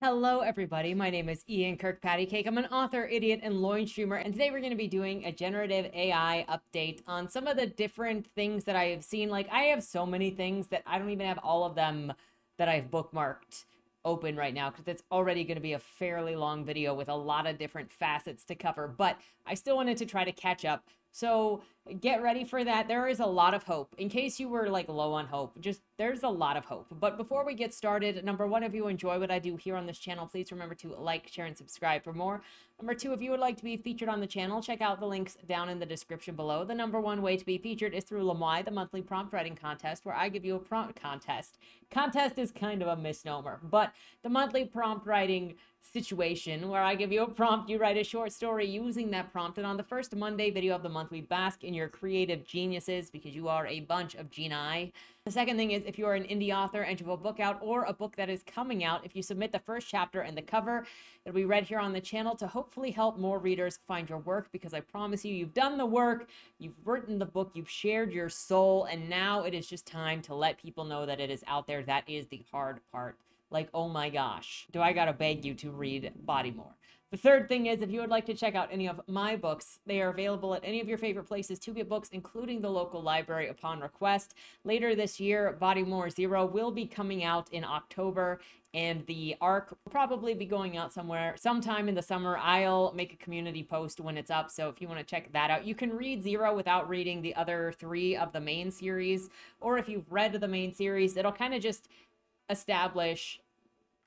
Hello everybody, my name is Ian Kirk Pattycake. I'm an author, idiot, and loin streamer, and today we're going to be doing a generative AI update on some of the different things that I have seen. Like, I have so many things that I don't even have all of them that I've bookmarked open right now, because it's already going to be a fairly long video with a lot of different facets to cover, but I still wanted to try to catch up. So get ready for that. There is a lot of hope. In case you were like low on hope, just there's a lot of hope. But before we get started, number one, if you enjoy what I do here on this channel, please remember to like, share, and subscribe for more. Number two, if you would like to be featured on the channel, check out the links down in the description below. The number one way to be featured is through Lamai, the monthly prompt writing contest, where I give you a prompt contest. Contest is kind of a misnomer, but the monthly prompt writing situation where I give you a prompt, you write a short story using that prompt, and on the first Monday video of the month, we bask in your creative geniuses because you are a bunch of genii. The second thing is, if you are an indie author and you have a book out or a book that is coming out, if you submit the first chapter and the cover, it'll be read here on the channel to hopefully help more readers find your work, because I promise you, you've done the work, you've written the book, you've shared your soul, and now it is just time to let people know that it is out there. That is the hard part. Like, oh my gosh, do I gotta beg you to read Bodymore. The third thing is, if you would like to check out any of my books, they are available at any of your favorite places to get books, including the local library upon request. Later this year, Bodymore Zero will be coming out in October, and the ARC will probably be going out somewhere sometime in the summer. I'll make a community post when it's up, so if you want to check that out. You can read Zero without reading the other three of the main series, or if you've read the main series, it'll kind of just establish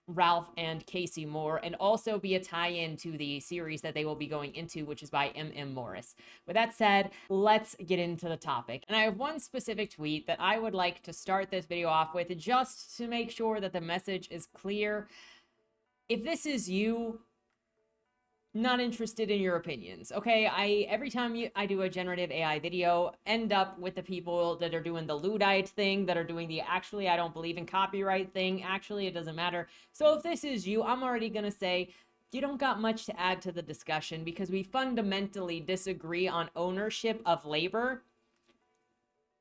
Ralph and Casey Moore, and also be a tie-in to the series that they will be going into, which is by M.M. Morris. With that said, let's get into the topic. And I have one specific tweet that I would like to start this video off with, just to make sure that the message is clear. If this is you, not interested in your opinions, okay? Every time I do a generative AI video, end up with the people that are doing the Luddite thing, that are doing the actually I don't believe in copyright thing, actually it doesn't matter. So if this is you, I'm already gonna say you don't got much to add to the discussion, because we fundamentally disagree on ownership of labor,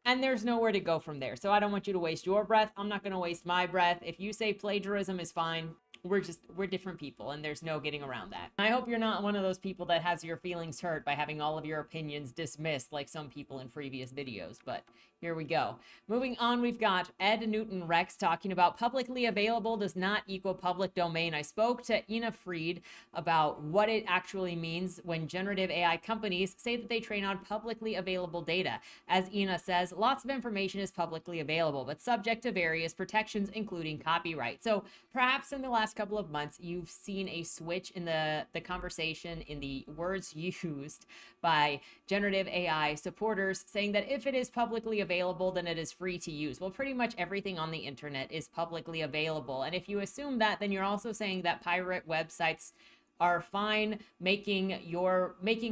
and there's nowhere to go from there. So I don't want you to waste your breath. I'm not gonna waste my breath. If you say plagiarism is fine, we're different people, and there's no getting around that. I hope you're not one of those people that has your feelings hurt by having all of your opinions dismissed like some people in previous videos, but here we go. Moving on, we've got Ed Newton Rex talking about publicly available does not equal public domain. I spoke to Ina Fried about what it actually means when generative AI companies say that they train on publicly available data. As Ina says, lots of information is publicly available, but subject to various protections, including copyright. So perhaps in the last couple of months, you've seen a switch in the conversation in the words used by generative AI supporters, saying that if it is publicly available, then it is free to use. Well, pretty much everything on the internet is publicly available, and if you assume that, then you're also saying that pirate websites are fine, making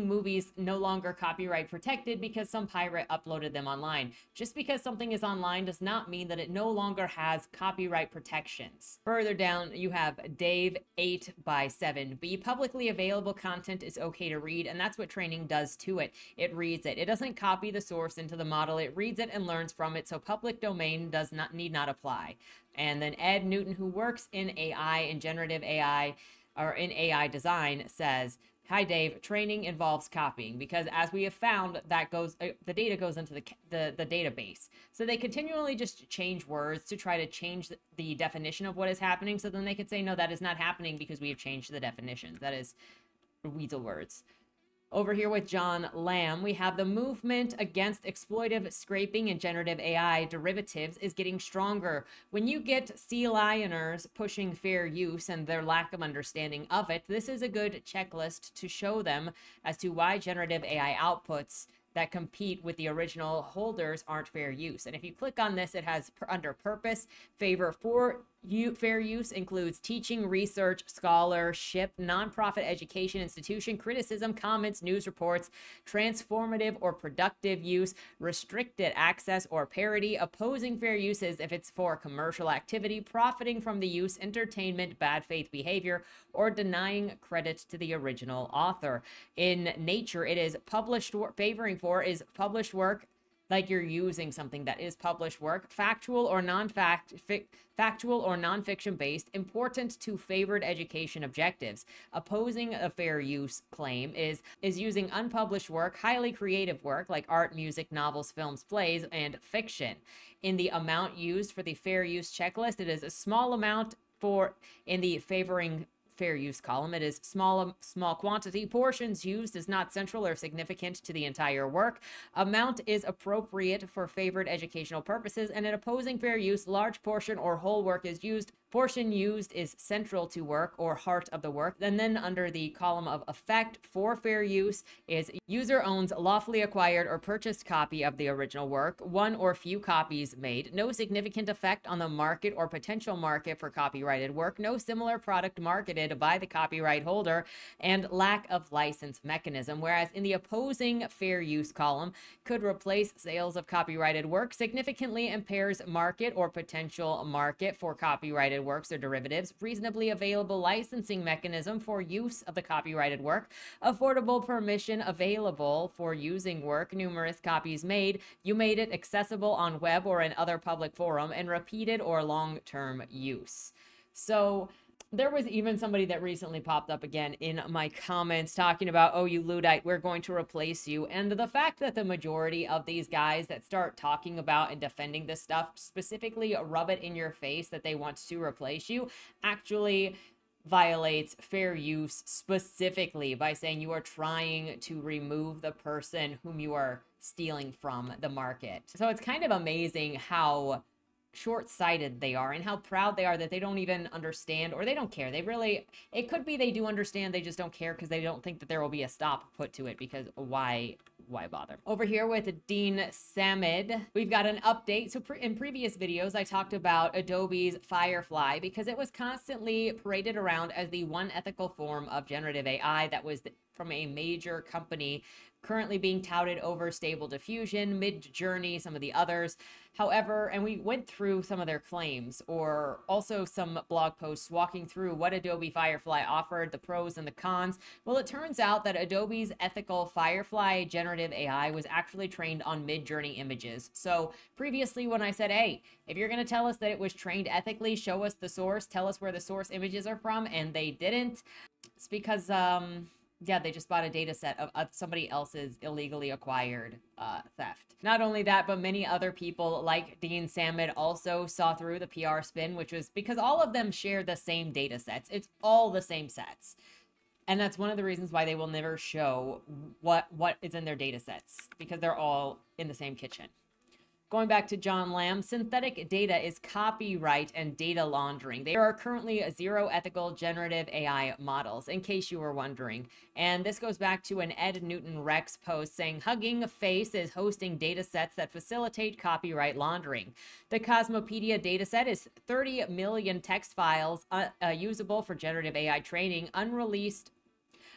movies no longer copyright protected because some pirate uploaded them online. Just because something is online does not mean that it no longer has copyright protections. Further down, you have Dave 8x7b. Publicly available content is okay to read, and that's what training does to it. It reads it. It doesn't copy the source into the model. It reads it and learns from it, so public domain need not apply. And then Ed Newton, who works in AI and generative AI, or in AI design, says, hi Dave, training involves copying, because as we have found, that the data goes into the database. So they continually just change words to try to change the definition of what is happening, so then they could say, no, that is not happening because we have changed the definitions. That is weasel words. Over here with John Lamb, we have the movement against exploitive scraping and generative AI derivatives is getting stronger. When you get sea lioners pushing fair use and their lack of understanding of it, this is a good checklist to show them as to why generative AI outputs that compete with the original holders aren't fair use. And if you click on this, it has under purpose, favor for you. Fair use includes teaching, research, scholarship, nonprofit education institution, criticism, comments, news reports, transformative or productive use, restricted access or parody, opposing fair uses if it's for commercial activity, profiting from the use, entertainment, bad faith behavior, or denying credit to the original author. In nature, it is published, favoring for is published work like you're using something that is published work, factual or non-fiction based, important to favored education objectives. Opposing a fair use claim is using unpublished work, highly creative work like art, music, novels, films, plays, and fiction. In the amount used for the fair use checklist, it is a small amount. For in the favoring fair use column, it is small quantity. Portions used is not central or significant to the entire work. Amount is appropriate for favored educational purposes. And in opposing fair use, large portion or whole work is used. Portion used is central to work or heart of the work. And then under the column of effect for fair use is user owns lawfully acquired or purchased copy of the original work, one or few copies made, no significant effect on the market or potential market for copyrighted work, no similar product marketed by the copyright holder, and lack of license mechanism. Whereas in the opposing fair use column, could replace sales of copyrighted work, significantly impairs market or potential market for copyrighted works or derivatives, reasonably available licensing mechanism for use of the copyrighted work, affordable permission available for using work, numerous copies made, you made it accessible on web or in other public forum, and repeated or long-term use. So there was even somebody that recently popped up again in my comments talking about, oh, you Luddite, we're going to replace you. And the fact that the majority of these guys that start talking about and defending this stuff specifically rub it in your face that they want to replace you actually violates fair use specifically by saying you are trying to remove the person whom you are stealing from the market. So it's kind of amazing how short-sighted they are and how proud they are that they don't even understand, or they don't care. They really, it could be they do understand, they just don't care because they don't think that there will be a stop put to it, because why bother? Over here with Dean Samid, we've got an update. So in previous videos, I talked about Adobe's Firefly because it was constantly paraded around as the one ethical form of generative AI that was from a major company, currently being touted over Stable Diffusion, Mid-Journey, some of the others. However, and we went through some of their claims, or also some blog posts walking through what Adobe Firefly offered, the pros and the cons. Well, it turns out that Adobe's ethical Firefly generative AI was actually trained on Mid-Journey images. So previously when I said, hey, if you're going to tell us that it was trained ethically, show us the source, tell us where the source images are from, and they didn't. It's because, yeah, they just bought a data set of somebody else's illegally acquired theft. Not only that, but many other people like Dean Samid also saw through the PR spin, which was because all of them share the same data sets. It's all the same sets. And that's one of the reasons why they will never show what is in their data sets, because they're all in the same kitchen. Going back to John Lamb, synthetic data is copyright and data laundering. There are currently 0 ethical generative AI models, in case you were wondering. And this goes back to an Ed Newton Rex post saying, Hugging Face is hosting data sets that facilitate copyright laundering. The Cosmopedia dataset is 30 million text files usable for generative AI training,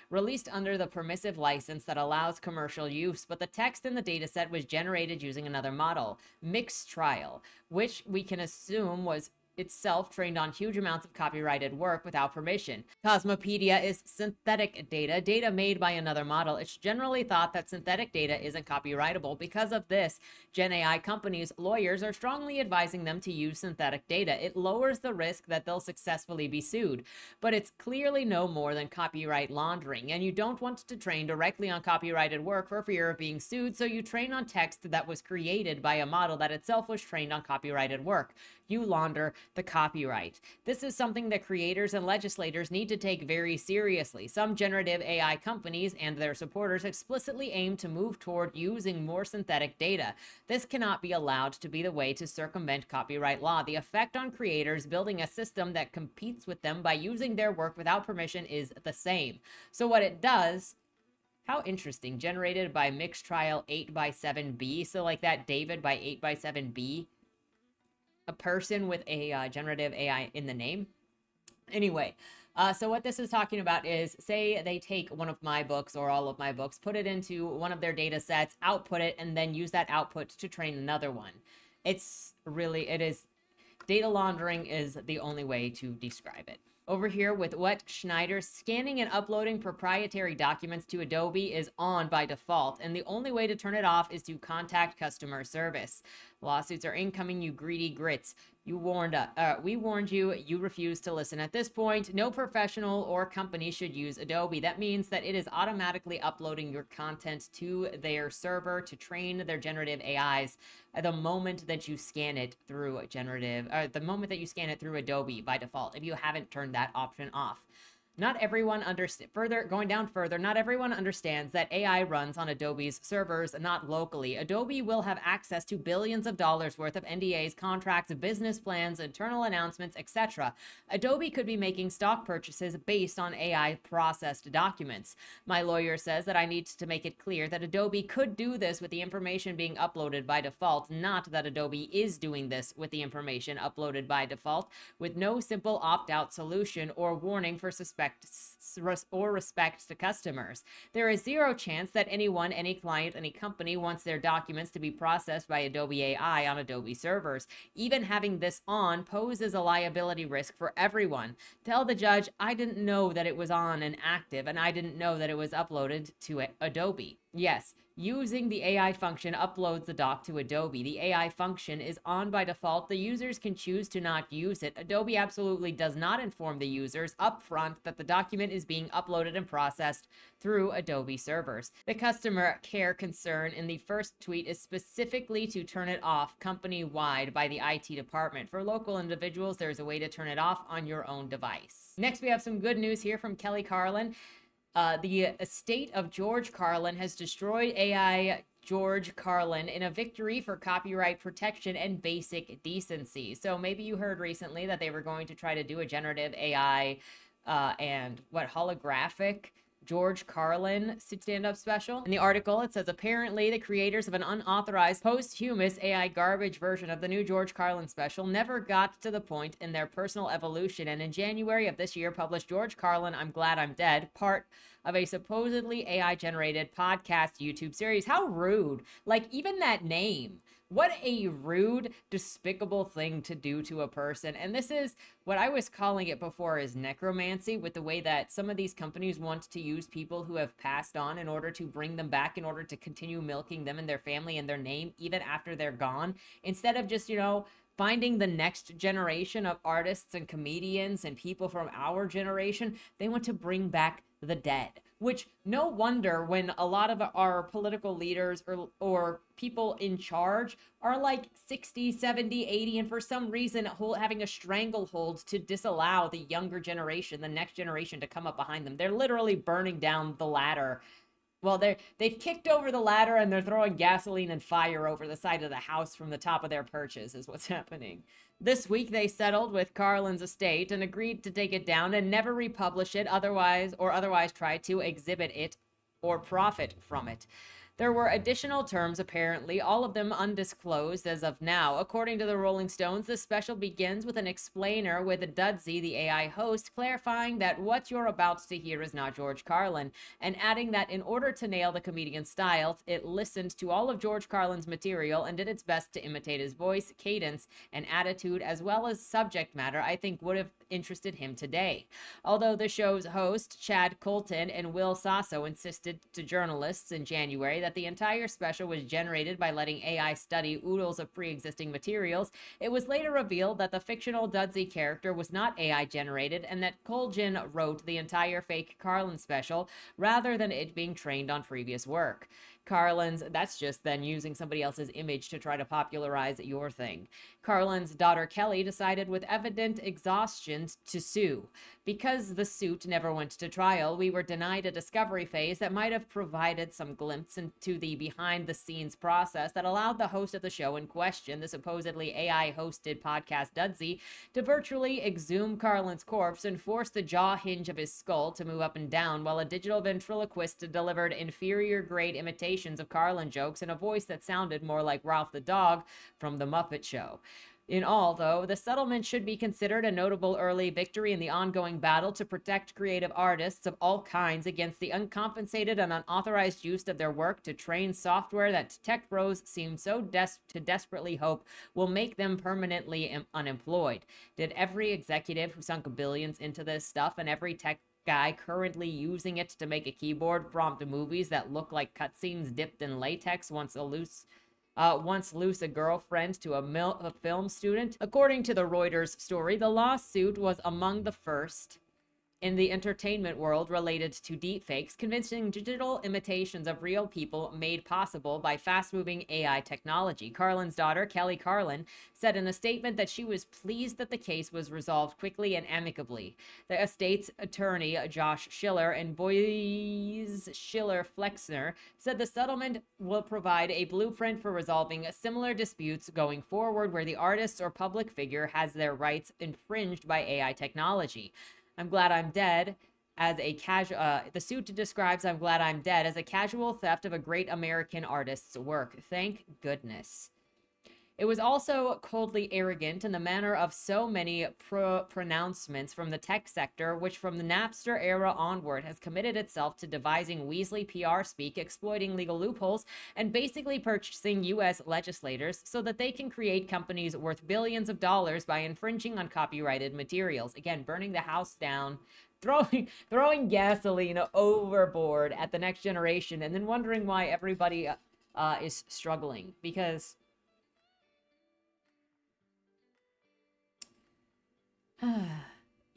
released under the permissive license that allows commercial use, but the text in the dataset was generated using another model, Mixtral, which we can assume was itself trained on huge amounts of copyrighted work without permission. Cosmopedia is synthetic data, data made by another model. It's generally thought that synthetic data isn't copyrightable. Because of this, Gen AI companies' lawyers are strongly advising them to use synthetic data. It lowers the risk that they'll successfully be sued, but it's clearly no more than copyright laundering, and you don't want to train directly on copyrighted work for fear of being sued, so you train on text that was created by a model that itself was trained on copyrighted work. You launder the copyright. This is something that creators and legislators need to take very seriously. Some generative AI companies and their supporters explicitly aim to move toward using more synthetic data. This cannot be allowed to be the way to circumvent copyright law. The effect on creators building a system that competes with them by using their work without permission is the same. So what it does, how interesting, generated by Mixtral 8x7b, so like that David by 8x7b, a person with a generative AI in the name. Anyway, so what this is talking about is, say they take one of my books or all of my books, put it into one of their data sets, output it, and then use that output to train another one. It is data laundering is the only way to describe it. over here with Wet Schneider. Scanning and uploading proprietary documents to Adobe is on by default, and the only way to turn it off is to contact customer service. Lawsuits are incoming, you greedy grits. You warned us. We warned you. You refused to listen. At this point, no professional or company should use Adobe. That means that it is automatically uploading your content to their server to train their generative AIs the moment that you scan it through Adobe by default, if you haven't turned that option off. Not everyone understands that AI runs on Adobe's servers, not locally. Adobe will have access to billions of dollars worth of NDAs, contracts, business plans, internal announcements, etc. Adobe could be making stock purchases based on AI-processed documents. My lawyer says that I need to make it clear that Adobe could do this with the information being uploaded by default, not that Adobe is doing this with the information uploaded by default, with no simple opt-out solution or warning for respect to customers. There is zero chance that anyone, any client, any company wants their documents to be processed by Adobe AI on Adobe servers. Even having this on poses a liability risk for everyone. Tell the judge, I didn't know that it was on and active, and I didn't know that it was uploaded to Adobe. Yes, using the AI function uploads the doc to Adobe. The AI function is on by default. The users can choose to not use it. Adobe absolutely does not inform the users upfront that the document is being uploaded and processed through Adobe servers. The customer care concern in the first tweet is specifically to turn it off company-wide by the IT department. For local individuals, there's a way to turn it off on your own device. Next, we have some good news here from Kelly Carlin. The estate of George Carlin has destroyed AI George Carlin in a victory for copyright protection and basic decency. So maybe you heard recently that they were going to try to do a generative AI and holographic George Carlin stand-up special. In the article, it says, apparently the creators of an unauthorized posthumous AI garbage version of the new George Carlin special never got to the point in their personal evolution, and in January of this year published George Carlin, I'm Glad I'm Dead, part of a supposedly AI-generated podcast YouTube series. How rude. Like, even that name. What a rude, despicable thing to do to a person. And this is what I was calling it before is necromancy, with the way that some of these companies want to use people who have passed on in order to bring them back, in order to continue milking them and their family and their name even after they're gone, instead of just, you know, finding the next generation of artists and comedians and people from our generation. They want to bring back the dead, which no wonder when a lot of our political leaders or people in charge are like 60, 70, 80, and for some reason having a stranglehold to disallow the younger generation, the next generation to come up behind them. They're literally burning down the ladder. Well, they've kicked over the ladder and they're throwing gasoline and fire over the side of the house from the top of their perches is what's happening. This week, they settled with Carlin's estate and agreed to take it down and never republish it otherwise try to exhibit it or profit from it. There were additional terms, apparently, all of them undisclosed as of now. According to the Rolling Stones, this special begins with an explainer with Dudsy, the AI host, clarifying that what you're about to hear is not George Carlin, and adding that in order to nail the comedian's style, it listened to all of George Carlin's material and did its best to imitate his voice, cadence, and attitude, as well as subject matter I think would have interested him today. Although the show's host, Chad Colton and Will Sasso, insisted to journalists in January that the entire special was generated by letting AI study oodles of pre-existing materials, it was later revealed that the fictional Dudsy character was not AI-generated and that Colgin wrote the entire fake Carlin special rather than it being trained on previous work. Carlin's, that's just then using somebody else's image to try to popularize your thing. Carlin's daughter Kelly decided with evident exhaustion to sue. Because the suit never went to trial, we were denied a discovery phase that might have provided some glimpse into the behind-the-scenes process that allowed the host of the show in question, the supposedly AI-hosted podcast Dudsy, to virtually exhume Carlin's corpse and force the jaw hinge of his skull to move up and down, while a digital ventriloquist delivered inferior-grade imitation of Carlin jokes in a voice that sounded more like Ralph the dog from The Muppet Show. In all, though, the settlement should be considered a notable early victory in the ongoing battle to protect creative artists of all kinds against the uncompensated and unauthorized use of their work to train software that tech pros seem so desperately hope will make them permanently unemployed. Did every executive who sunk billions into this stuff and every tech guy currently using it to make a keyboard prompt movies that look like cutscenes dipped in latex once lose a girlfriend to a film student? According to the Reuters story, the lawsuit was among the first in the entertainment world related to deepfakes, convincing digital imitations of real people made possible by fast-moving AI technology. Carlin's daughter, Kelly Carlin, said in a statement that she was pleased that the case was resolved quickly and amicably. The estate's attorney, Josh Schiller and Boise Schiller-Flexner, said the settlement will provide a blueprint for resolving similar disputes going forward where the artist or public figure has their rights infringed by AI technology. I'm glad I'm dead as a casual, the suit describes I'm glad I'm dead as a casual theft of a great American artist's work. Thank goodness. It was also coldly arrogant in the manner of so many pronouncements from the tech sector, which from the Napster era onward has committed itself to devising Weasley PR speak, exploiting legal loopholes, and basically purchasing U.S. legislators so that they can create companies worth billions of dollars by infringing on copyrighted materials. Again, burning the house down, throwing gasoline overboard at the next generation, and then wondering why everybody is struggling. Because...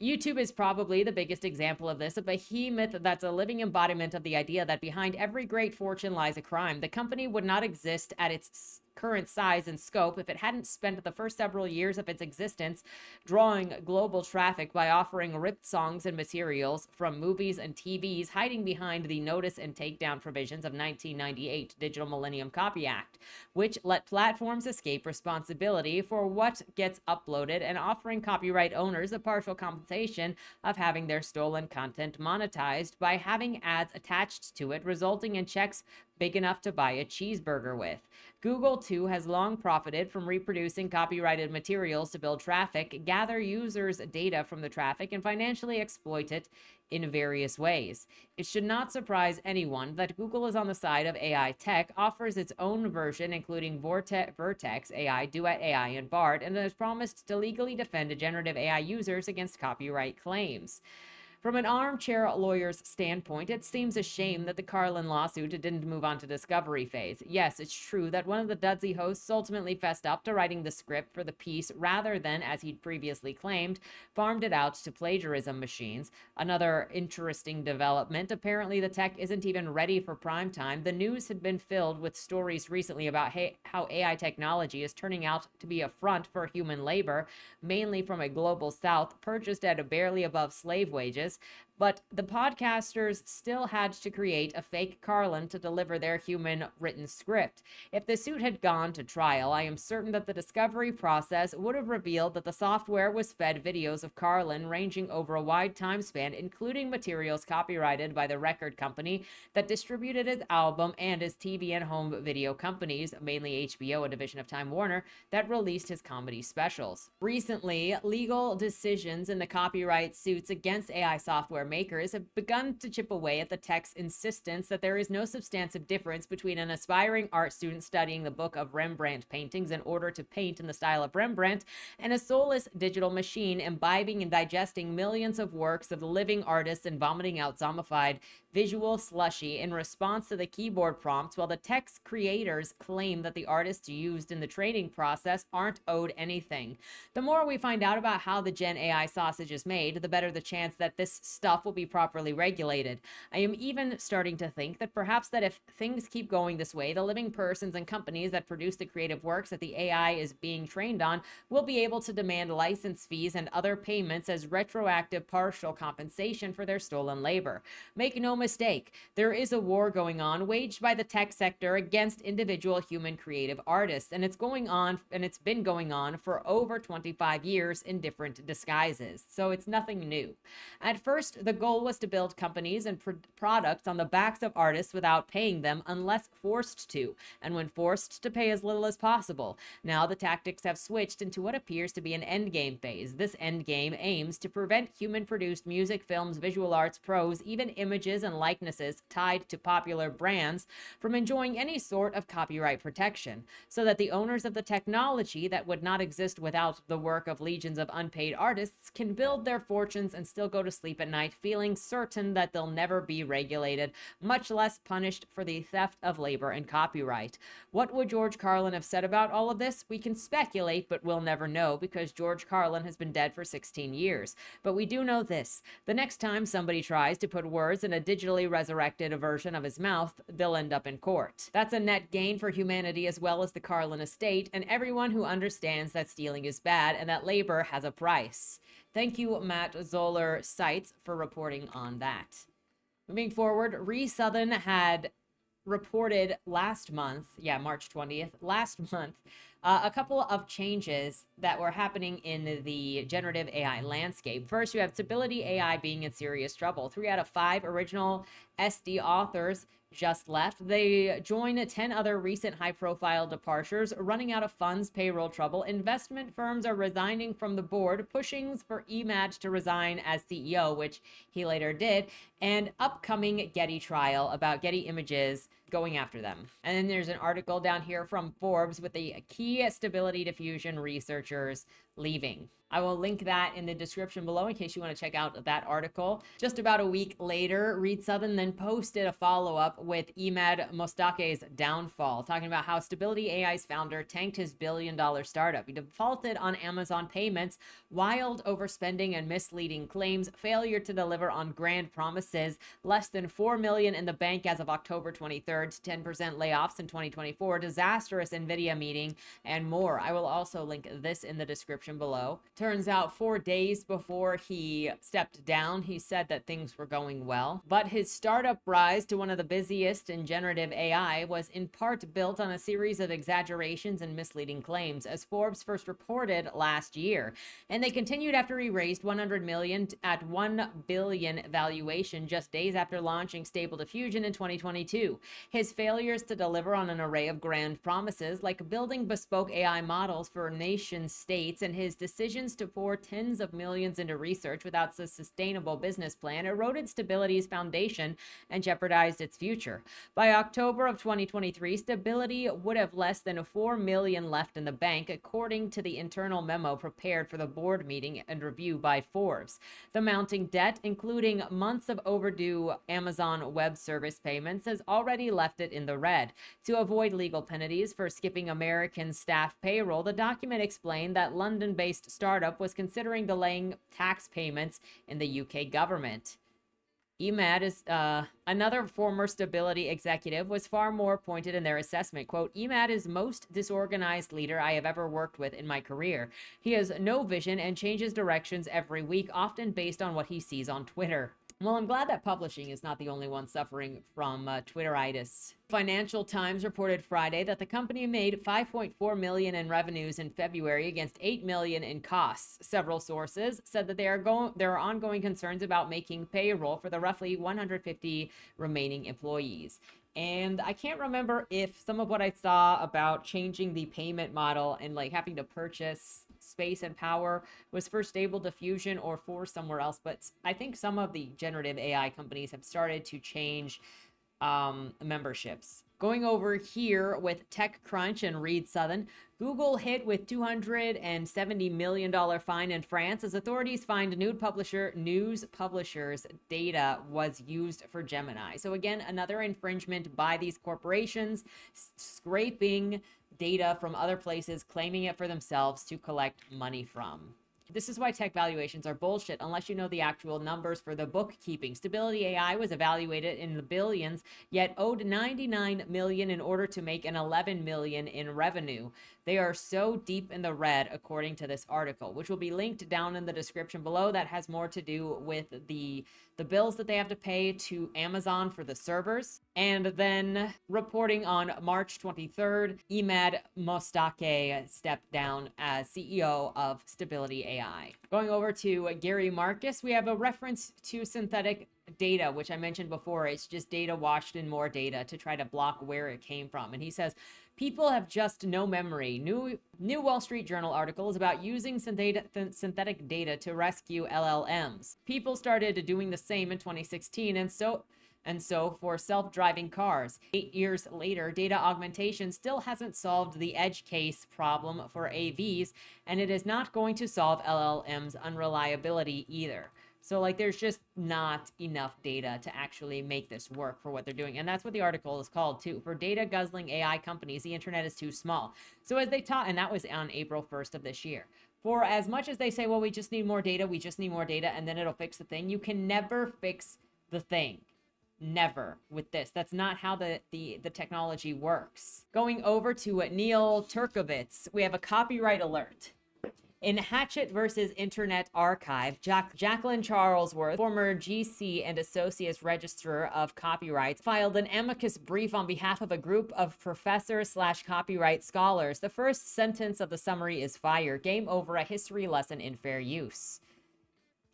YouTube is probably the biggest example of this, a behemoth that's a living embodiment of the idea that behind every great fortune lies a crime. The company would not exist at its current size and scope if it hadn't spent the first several years of its existence drawing global traffic by offering ripped songs and materials from movies and TVs, hiding behind the notice and takedown provisions of 1998 Digital Millennium Copy Act, which let platforms escape responsibility for what gets uploaded and offering copyright owners a partial compensation of having their stolen content monetized by having ads attached to it, resulting in checks big enough to buy a cheeseburger with. Google, too, has long profited from reproducing copyrighted materials to build traffic, gather users' data from the traffic, and financially exploit it in various ways. It should not surprise anyone that Google is on the side of AI tech, offers its own version, including Vertex AI, Duet AI, and Bard, and has promised to legally defend generative AI users against copyright claims. From an armchair lawyer's standpoint, it seems a shame that the Carlin lawsuit didn't move on to discovery phase. Yes, it's true that one of the Dudsy hosts ultimately fessed up to writing the script for the piece rather than, as he'd previously claimed, farmed it out to plagiarism machines. Another interesting development, apparently the tech isn't even ready for prime time. The news had been filled with stories recently about how AI technology is turning out to be a front for human labor, mainly from a global south, purchased at a barely above slave wages. But the podcasters still had to create a fake Carlin to deliver their human written script. If the suit had gone to trial, I am certain that the discovery process would have revealed that the software was fed videos of Carlin ranging over a wide time span, including materials copyrighted by the record company that distributed his album and his TV and home video companies, mainly HBO, a division of Time Warner, that released his comedy specials. Recently, legal decisions in the copyright suits against AI software makers have begun to chip away at the tech's insistence that there is no substantive difference between an aspiring art student studying the book of Rembrandt paintings in order to paint in the style of Rembrandt and a soulless digital machine imbibing and digesting millions of works of living artists and vomiting out zombified visual slushy in response to the keyboard prompts, while the tech's creators claim that the artists used in the training process aren't owed anything. The more we find out about how the Gen AI sausage is made, the better the chance that this stuff will be properly regulated. I am even starting to think that perhaps that if things keep going this way, the living persons and companies that produce the creative works that the AI is being trained on will be able to demand license fees and other payments as retroactive partial compensation for their stolen labor. Make no mistake, there is a war going on waged by the tech sector against individual human creative artists, and it's been going on for over 25 years in different disguises. So it's nothing new. At At first, the goal was to build companies and products on the backs of artists without paying them unless forced to, and when forced, to pay as little as possible. Now the tactics have switched into what appears to be an endgame phase. This endgame aims to prevent human-produced music, films, visual arts, prose, even images and likenesses tied to popular brands from enjoying any sort of copyright protection, so that the owners of the technology that would not exist without the work of legions of unpaid artists can build their fortunes and still go to sleep at night feeling certain that they'll never be regulated, much less punished for the theft of labor and copyright. What would George Carlin have said about all of this? We can speculate, but we'll never know because George Carlin has been dead for 16 years. But we do know this. The next time somebody tries to put words in a digitally resurrected version of his mouth, they'll end up in court. That's a net gain for humanity as well as the Carlin estate and everyone who understands that stealing is bad and that labor has a price. Thank you, Matt Zoller Seitz, for reporting on that. Moving forward, Reid Southern had reported last month, March 20th, last month, a couple of changes that were happening in the generative AI landscape. First, you have Stability AI being in serious trouble. 3 out of 5 original SD authors just left. They join 10 other recent high-profile departures, running out of funds, payroll trouble. Investment firms are resigning from the board, pushings for Emad to resign as CEO, which he later did, and upcoming Getty trial about Getty Images going after them. And then there's an article down here from Forbes with the key Stability Diffusion researchers leaving. I will link that in the description below in case you want to check out that article. Just about a week later, Reid Southern then posted a follow-up with Emad Mostaque's downfall, talking about how Stability AI's founder tanked his billion-dollar startup. He defaulted on Amazon payments, wild overspending and misleading claims, failure to deliver on grand promises, less than $4 million in the bank as of October 23rd, 10% layoffs in 2024, disastrous Nvidia meeting, and more. I will also link this in the description below. Turns out 4 days before he stepped down, he said that things were going well. But his startup rise to one of the busiest in generative AI was in part built on a series of exaggerations and misleading claims, as Forbes first reported last year. And they continued after he raised $100 million at $1 billion valuation just days after launching Stable Diffusion in 2022. His failures to deliver on an array of grand promises, like building bespoke AI models for nation states, and his decisions to pour tens of millions into research without a sustainable business plan eroded Stability's foundation and jeopardized its future. By October of 2023, Stability would have less than $4 million left in the bank, according to the internal memo prepared for the board meeting and review by Forbes. The mounting debt, including months of overdue Amazon Web Service payments, has already left it in the red. To avoid legal penalties for skipping American staff payroll, the document explained that London-based startup was considering delaying tax payments in the UK government. Emad is another former Stability executive was far more pointed in their assessment. Quote, Emad is most disorganized leader I have ever worked with in my career. He has no vision and changes directions every week, often based on what he sees on Twitter. Well, I'm glad that publishing is not the only one suffering from Twitteritis. Financial Times reported Friday that the company made $5.4 million in revenues in February against $8 million in costs. Several sources said that there are ongoing concerns about making payroll for the roughly 150 remaining employees. And I can't remember if some of what I saw about changing the payment model and like having to purchase space and power was for Stable Diffusion or for somewhere else. But I think some of the generative AI companies have started to change memberships. Going over here with TechCrunch and Reid Southern, Google hit with $270 million fine in France as authorities find nude publisher News Publishers data was used for Gemini. So again, another infringement by these corporations, scraping data from other places, claiming it for themselves to collect money from. This is why tech valuations are bullshit unless you know the actual numbers for the bookkeeping. Stability AI was evaluated in the billions, yet owed $99 million in order to make an $11 million in revenue. They are so deep in the red, according to this article, which will be linked down in the description below that has more to do with the the bills that they have to pay to Amazon for the servers. And then reporting on March 23rd, Emad Mostaque stepped down as CEO of Stability AI. Going over to Gary Marcus, we have a reference to synthetic data, which I mentioned before. It's just data washed in more data to try to block where it came from. And he says, people have just no memory. New Wall Street Journal article is about using synthetic data to rescue LLMs. People started doing the same in 2016, and so for self-driving cars. 8 years later, data augmentation still hasn't solved the edge case problem for AVs, and it is not going to solve LLM's unreliability either. So like there's just not enough data to actually make this work for what they're doing. And that's what the article is called too. For data guzzling AI companies, the internet is too small. So as they taught, and that was on April 1st of this year. For as much as they say, well, we just need more data, and then it'll fix the thing. You can never fix the thing. Never with this. That's not how the technology works. Going over to Neil Turkovitz, we have a copyright alert. In Hatchet versus Internet Archive, Jacqueline Charlesworth, former GC and Associate Registrar of Copyrights, filed an amicus brief on behalf of a group of professor/copyright scholars. The first sentence of the summary is fire. Game over, a history lesson in fair use.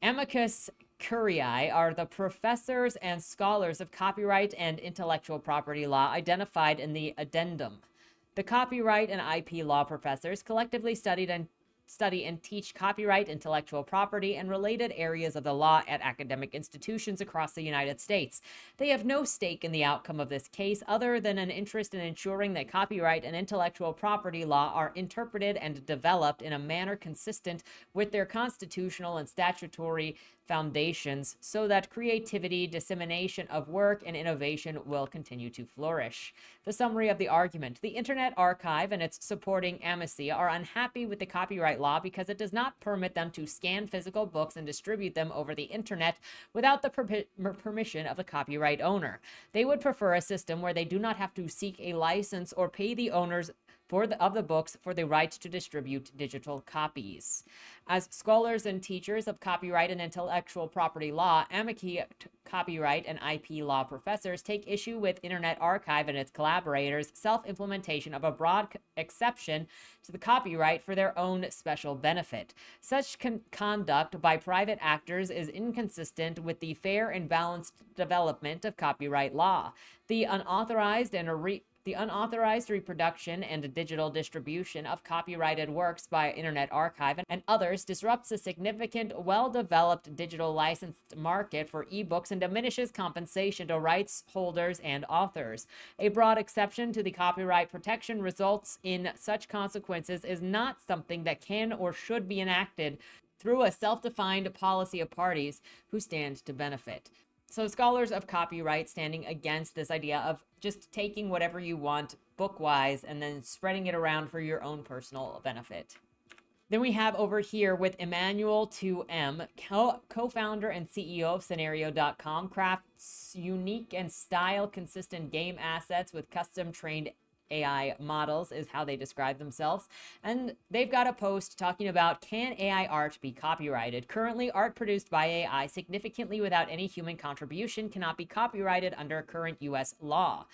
Amicus curiae are the professors and scholars of copyright and intellectual property law identified in the addendum. The copyright and IP law professors collectively study and teach copyright, intellectual property, and related areas of the law at academic institutions across the United States. They have no stake in the outcome of this case other than an interest in ensuring that copyright and intellectual property law are interpreted and developed in a manner consistent with their constitutional and statutory foundations so that creativity, dissemination of work, and innovation will continue to flourish. The summary of the argument: the Internet Archive and its supporting amicus are unhappy with the copyright law because it does not permit them to scan physical books and distribute them over the internet without the permission of the copyright owner. They would prefer a system where they do not have to seek a license or pay the owners of the books for the right to distribute digital copies. As scholars and teachers of copyright and intellectual property law, amici copyright and IP law professors take issue with Internet Archive and its collaborators' self-implementation of a broad exception to the copyright for their own special benefit. Such conduct by private actors is inconsistent with the fair and balanced development of copyright law. The unauthorized reproduction and digital distribution of copyrighted works by Internet Archive and others disrupts a significant, well-developed digital licensed market for ebooks and diminishes compensation to rights holders and authors. A broad exception to the copyright protection results in such consequences is not something that can or should be enacted through a self-defined policy of parties who stand to benefit. So scholars of copyright standing against this idea of just taking whatever you want book-wise and then spreading it around for your own personal benefit. Then we have over here with Emmanuel 2M, co-founder and CEO of Scenario.com, crafts unique and style-consistent game assets with custom-trained AI models is how they describe themselves. And they've got a post talking about, can AI art be copyrighted? Currently, art produced by AI significantly without any human contribution cannot be copyrighted under current U.S. law.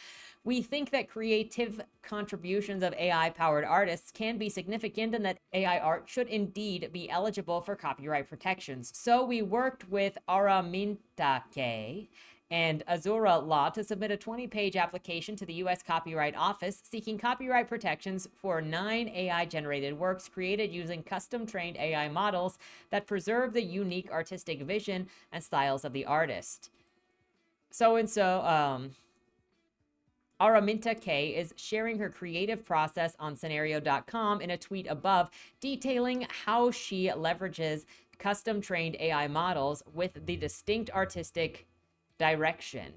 We think that creative contributions of AI-powered artists can be significant and that AI art should indeed be eligible for copyright protections. So we worked with Araminta K and Azura Law to submit a 20-page application to the U.S. Copyright Office seeking copyright protections for 9 AI-generated works created using custom-trained AI models that preserve the unique artistic vision and styles of the artist. Araminta K is sharing her creative process on Scenario.com in a tweet above, detailing how she leverages custom-trained AI models with the distinct artistic direction.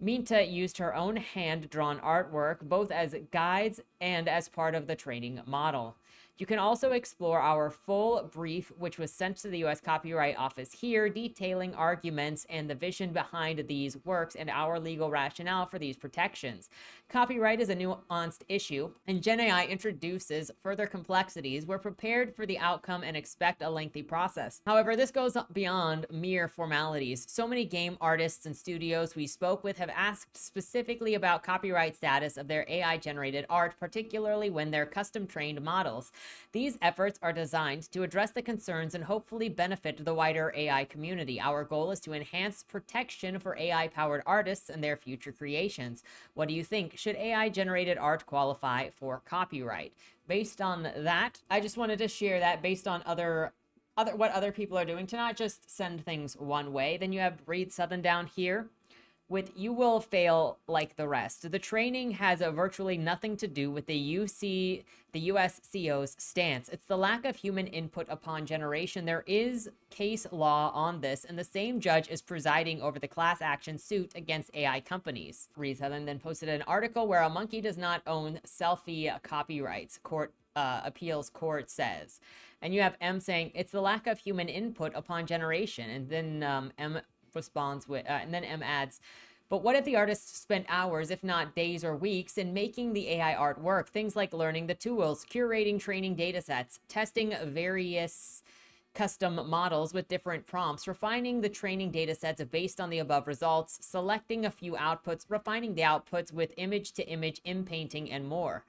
Minta used her own hand-drawn artwork both as guides and as part of the training model. You can also explore our full brief, which was sent to the U.S. Copyright Office here, detailing arguments and the vision behind these works and our legal rationale for these protections. Copyright is a nuanced issue, and GenAI introduces further complexities. We're prepared for the outcome and expect a lengthy process. However, this goes beyond mere formalities. So many game artists and studios we spoke with have asked specifically about copyright status of their AI-generated art, particularly when they're custom-trained models. These efforts are designed to address the concerns and hopefully benefit the wider AI community. Our goal is to enhance protection for AI-powered artists and their future creations. What do you think? Should AI-generated art qualify for copyright? Based on that, I just wanted to share that based on what other people are doing, to not just send things one way. Then you have Reid Southern down here with "You will fail like the rest. The training has virtually nothing to do with the USCO's stance. It's the lack of human input upon generation. There is case law on this, and the same judge is presiding over the class action suit against AI companies." Reid Southern then posted an article where a monkey does not own selfie copyrights, court appeals court says. And you have M saying it's the lack of human input upon generation. And then M responds with, and then M adds, "But what if the artists spent hours, if not days or weeks, in making the AI artwork? Things like learning the tools, curating training data sets, testing various custom models with different prompts, refining the training data sets based on the above results, selecting a few outputs, refining the outputs with image to image inpainting, and more."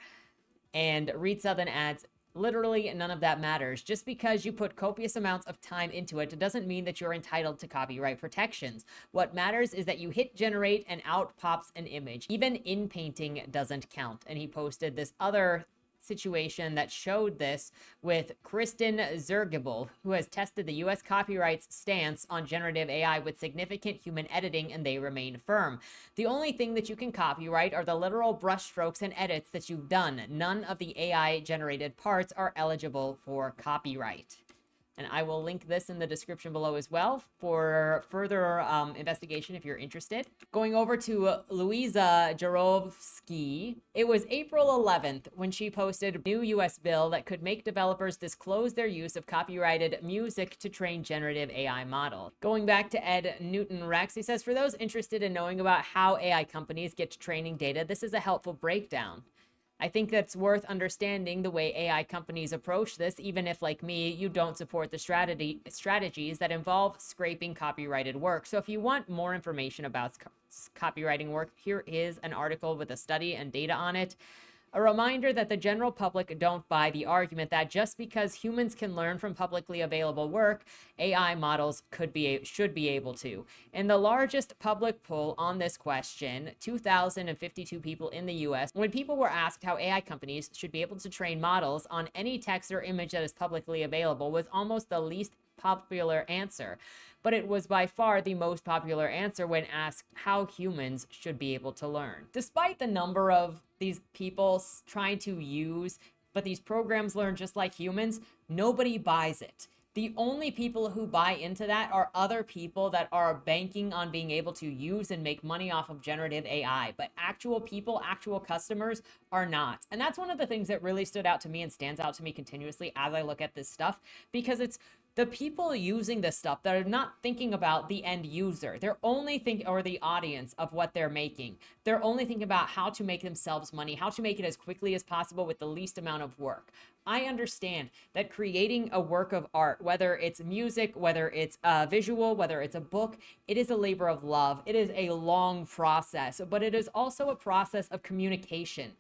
And Reid Southern adds, "Literally none of that matters. Just because you put copious amounts of time into it doesn't mean that you're entitled to copyright protections. What matters is that you hit generate and out pops an image. Even in painting doesn't count." And he posted this other situation that showed this with Kristen Zergibel, who has tested the U.S. copyright's stance on generative AI with significant human editing, and they remain firm. "The only thing that you can copyright are the literal brushstrokes and edits that you've done. None of the AI-generated parts are eligible for copyright." And I will link this in the description below as well for further investigation if you're interested. Going over to Louisa Jarovsky, it was April 11th when she posted a new U.S. bill that could make developers disclose their use of copyrighted music to train generative AI model. Going back to Ed Newton Rex, he says, "For those interested in knowing about how AI companies get training data, this is a helpful breakdown. I think that's worth understanding the way AI companies approach this, even if, like me, you don't support the strategies that involve scraping copyrighted work. So if you want more information about copywriting work, here is an article with a study and data on it. A reminder that the general public don't buy the argument that just because humans can learn from publicly available work, AI models should be able to. In the largest public poll on this question, 2,052 people in the US, when people were asked how AI companies should be able to train models on any text or image that is publicly available, was almost the least popular answer, but it was by far the most popular answer when asked how humans should be able to learn." Despite the number of these people trying to use, but these programs learn just like humans, nobody buys it. The only people who buy into that are other people that are banking on being able to use and make money off of generative AI, but actual people, actual customers are not. And that's one of the things that really stood out to me and stands out to me continuously as I look at this stuff, because it's the people using this stuff that are not thinking about the end user. They're only thinking, or the audience of what they're making. They're only thinking about how to make themselves money, how to make it as quickly as possible with the least amount of work. I understand that creating a work of art, whether it's music, whether it's a visual, whether it's a book, it is a labor of love. It is a long process, but it is also a process of communication.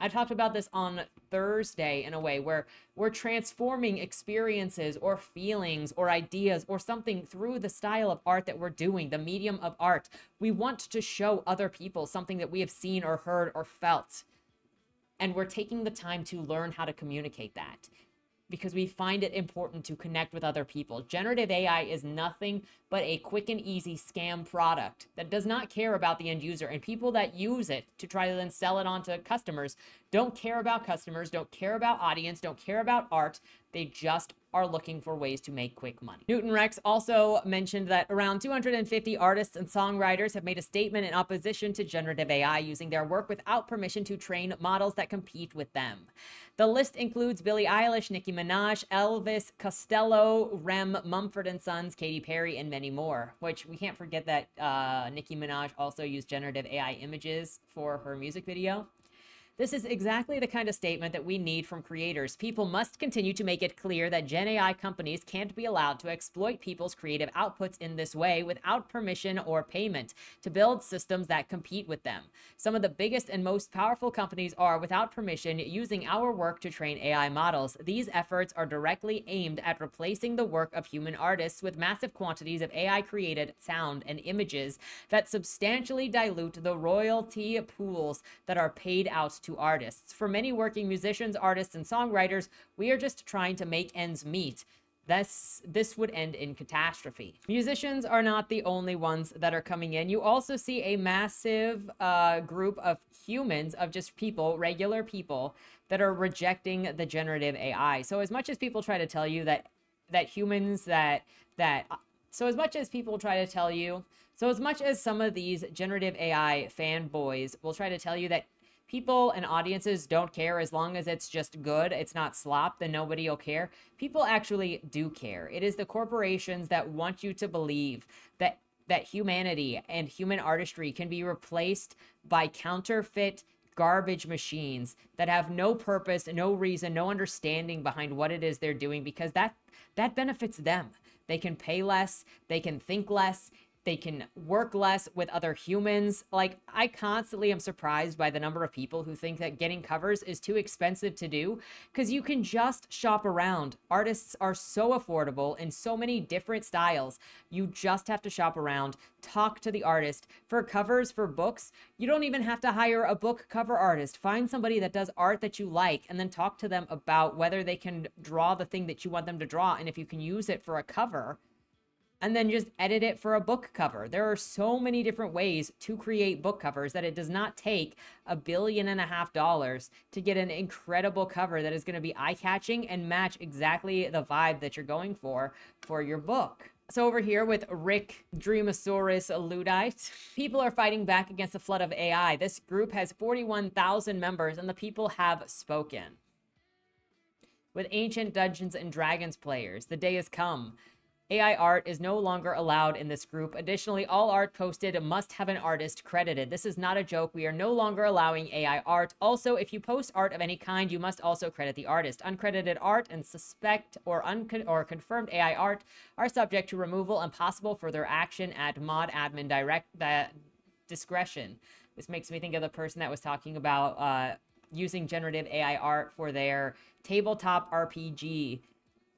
I talked about this on Thursday in a way where we're transforming experiences or feelings or ideas or something through the style of art that we're doing, the medium of art. We want to show other people something that we have seen or heard or felt. And we're taking the time to learn how to communicate that, because we find it important to connect with other people. Generative AI is nothing but a quick and easy scam product that does not care about the end user, and people that use it to try to then sell it on to customers don't care about customers, don't care about audience, don't care about art. They just are looking for ways to make quick money. Newton Rex also mentioned that around 250 artists and songwriters have made a statement in opposition to generative AI using their work without permission to train models that compete with them. The list includes Billie Eilish, Nicki Minaj, Elvis Costello, Rem, Mumford & Sons, Katy Perry, and many more, which we can't forget that Nicki Minaj also used generative AI images for her music video. This is exactly the kind of statement that we need from creators. People must continue to make it clear that Gen AI companies can't be allowed to exploit people's creative outputs in this way without permission or payment to build systems that compete with them. Some of the biggest and most powerful companies are, without permission, using our work to train AI models. These efforts are directly aimed at replacing the work of human artists with massive quantities of AI-created sound and images that substantially dilute the royalty pools that are paid out to artists. For many working musicians, artists, and songwriters, we are just trying to make ends meet. This would end in catastrophe. Musicians are not the only ones that are coming in. You also see a massive group of humans, of just people, regular people, that are rejecting the generative AI. So as much as people try to tell you so as much as some of these generative AI fanboys will try to tell you that people and audiences don't care as long as it's just good, it's not slop, then nobody will care. People actually do care. It is the corporations that want you to believe that humanity and human artistry can be replaced by counterfeit garbage machines that have no purpose, no reason, no understanding behind what it is they're doing, because that benefits them. They can pay less, they can think less, they can work less with other humans. Like, I constantly am surprised by the number of people who think that getting covers is too expensive to do, because you can just shop around. Artists are so affordable in so many different styles. You just have to shop around, talk to the artist. For covers for books, you don't even have to hire a book cover artist. Find somebody that does art that you like, and then talk to them about whether they can draw the thing that you want them to draw, and if you can use it for a cover, and then just edit it for a book cover. There are so many different ways to create book covers that it does not take $1.5 billion to get an incredible cover that is going to be eye-catching and match exactly the vibe that you're going for your book. So over here with Rick Dreamosaurus Ludite, people are fighting back against the flood of AI. This group has 41,000 members, and the people have spoken. With ancient Dungeons and Dragons players, the day has come. AI art is no longer allowed in this group. Additionally, all art posted must have an artist credited. This is not a joke. We are no longer allowing AI art. Also, if you post art of any kind, you must also credit the artist. Uncredited art and suspect or confirmed AI art are subject to removal and possible further action at mod admin discretion. This makes me think of the person that was talking about using generative AI art for their tabletop RPG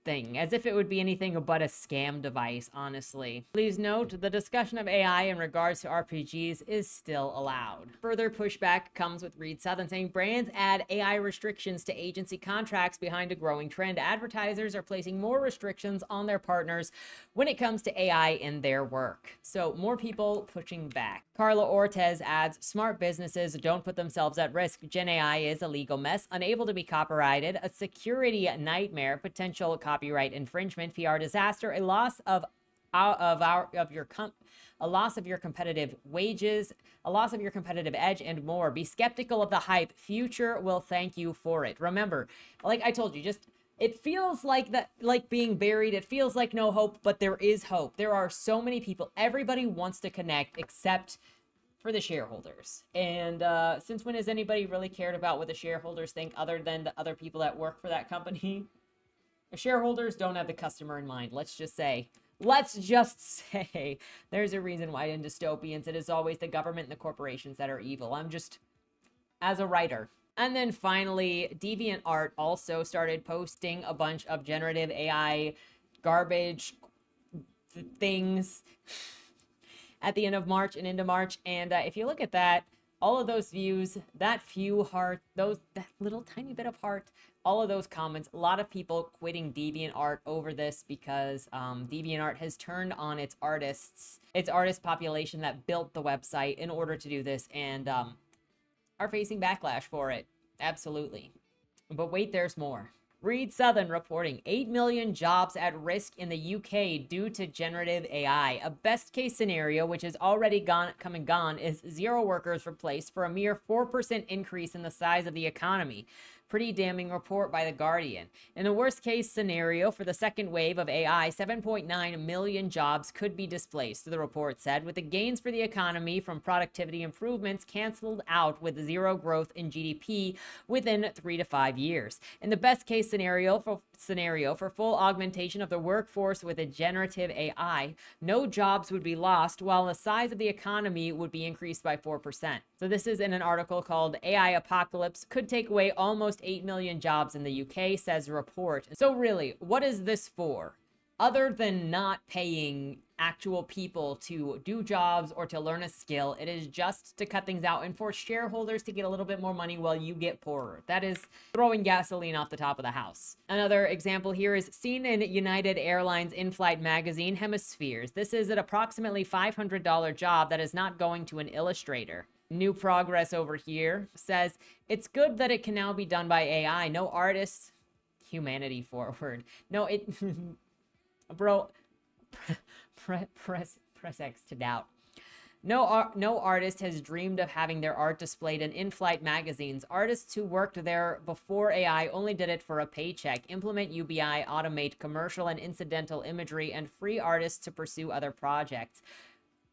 thing, as if it would be anything but a scam device, honestly. Please note, the discussion of AI in regards to RPGs is still allowed. Further pushback comes with Reid Southern saying, brands add AI restrictions to agency contracts behind a growing trend. Advertisers are placing more restrictions on their partners when it comes to AI in their work. So more people pushing back. Carla Ortez adds, smart businesses don't put themselves at risk. Gen AI is a legal mess, unable to be copyrighted, a security nightmare, potential copyright infringement, PR disaster, a loss of your competitive wages, a loss of your competitive edge, and more. Be skeptical of the hype. Future will thank you for it. Remember, like I told you, just it feels like that, like being buried. It feels like no hope, but there is hope. There are so many people. Everybody wants to connect, except for the shareholders. And since when has anybody really cared about what the shareholders think, other than the other people that work for that company? The shareholders don't have the customer in mind. Let's just say there's a reason why in dystopians it is always the government and the corporations that are evil. I'm just, as a writer. And then finally, DeviantArt also started posting a bunch of generative AI garbage things at the end of March and into March. And if you look at that, all of those views, that few heart, that little tiny bit of heart, all of those comments, a lot of people quitting DeviantArt over this, because DeviantArt has turned on its artists, its artist population that built the website in order to do this, and are facing backlash for it. Absolutely. But wait, there's more. Reid Southern reporting 8 million jobs at risk in the UK due to generative AI. A best-case scenario, which has already come and gone, is zero workers replaced for a mere 4% increase in the size of the economy. Pretty damning report by The Guardian. In the worst-case scenario for the second wave of AI, 7.9 million jobs could be displaced, the report said, with the gains for the economy from productivity improvements canceled out with zero growth in GDP within 3 to 5 years. In the best-case scenario for full augmentation of the workforce with a generative AI, no jobs would be lost, while the size of the economy would be increased by 4%. So this is in an article called AI Apocalypse Could Take Away Almost 8 million jobs in the UK, says report. So really, what is this for? Other than not paying actual people to do jobs or to learn a skill, it is just to cut things out and force shareholders to get a little bit more money while you get poorer. That is throwing gasoline off the top of the house. Another example here is seen in United Airlines in-flight magazine Hemispheres. This is an approximately $500 job that is not going to an illustrator. New Progress over here says, it's good that it can now be done by AI. No artists, humanity forward. No, it, bro, press X to doubt. No artist has dreamed of having their art displayed in in-flight magazines. Artists who worked there before AI only did it for a paycheck. Implement UBI, automate commercial and incidental imagery, and free artists to pursue other projects.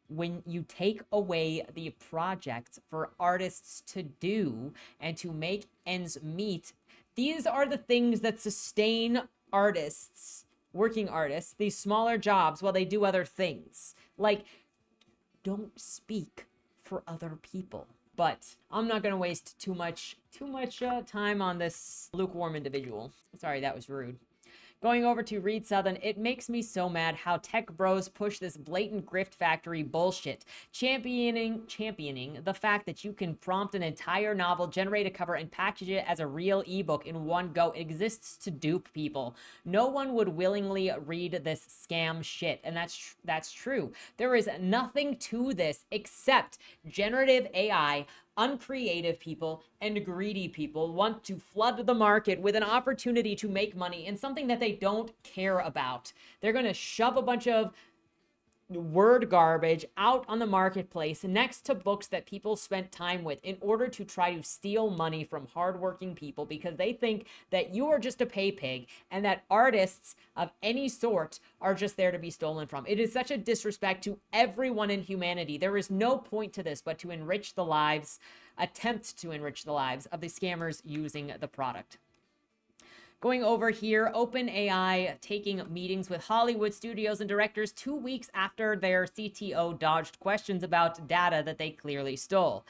When you take away the projects for artists to do and to make ends meet, these are the things that sustain artists, working artists, these smaller jobs while they do other things. Like, don't speak for other people. But I'm not going to waste too much time on this lukewarm individual. Sorry, that was rude. Going over to Reid Southern, it makes me so mad how tech bros push this blatant grift factory bullshit, championing the fact that you can prompt an entire novel, generate a cover, and package it as a real ebook in one go. It exists to dupe people. No one would willingly read this scam shit, and that's true. There is nothing to this except generative AI. Uncreative people and greedy people want to flood the market with an opportunity to make money in something that they don't care about. They're going to shove a bunch of word garbage out on the marketplace next to books that people spent time with in order to try to steal money from hardworking people, because they think that you are just a pay pig and that artists of any sort are just there to be stolen from. It is such a disrespect to everyone in humanity. There is no point to this but to enrich the lives, attempt to enrich the lives of the scammers using the product. Going over here, OpenAI taking meetings with Hollywood studios and directors 2 weeks after their CTO dodged questions about data that they clearly stole.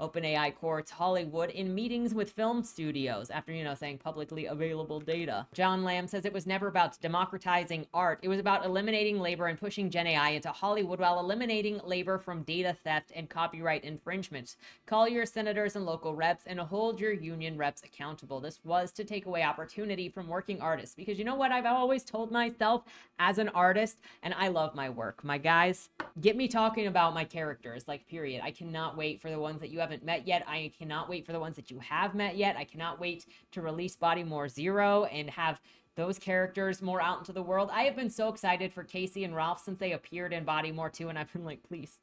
OpenAI courts Hollywood in meetings with film studios after, saying publicly available data. John Lamb says it was never about democratizing art. It was about eliminating labor and pushing Gen AI into Hollywood while eliminating labor from data theft and copyright infringement. Call your senators and local reps and hold your union reps accountable. This was to take away opportunity from working artists, because you know what? I've always told myself as an artist, and I love my work. My guys, get me talking about my characters, like period. I cannot wait for the ones that you have met yet. I cannot wait for the ones that you have met yet. I cannot wait to release Bodymore Zero and have those characters more out into the world. I have been so excited for Casey and Ralph since they appeared in Bodymore 2, and I've been like, please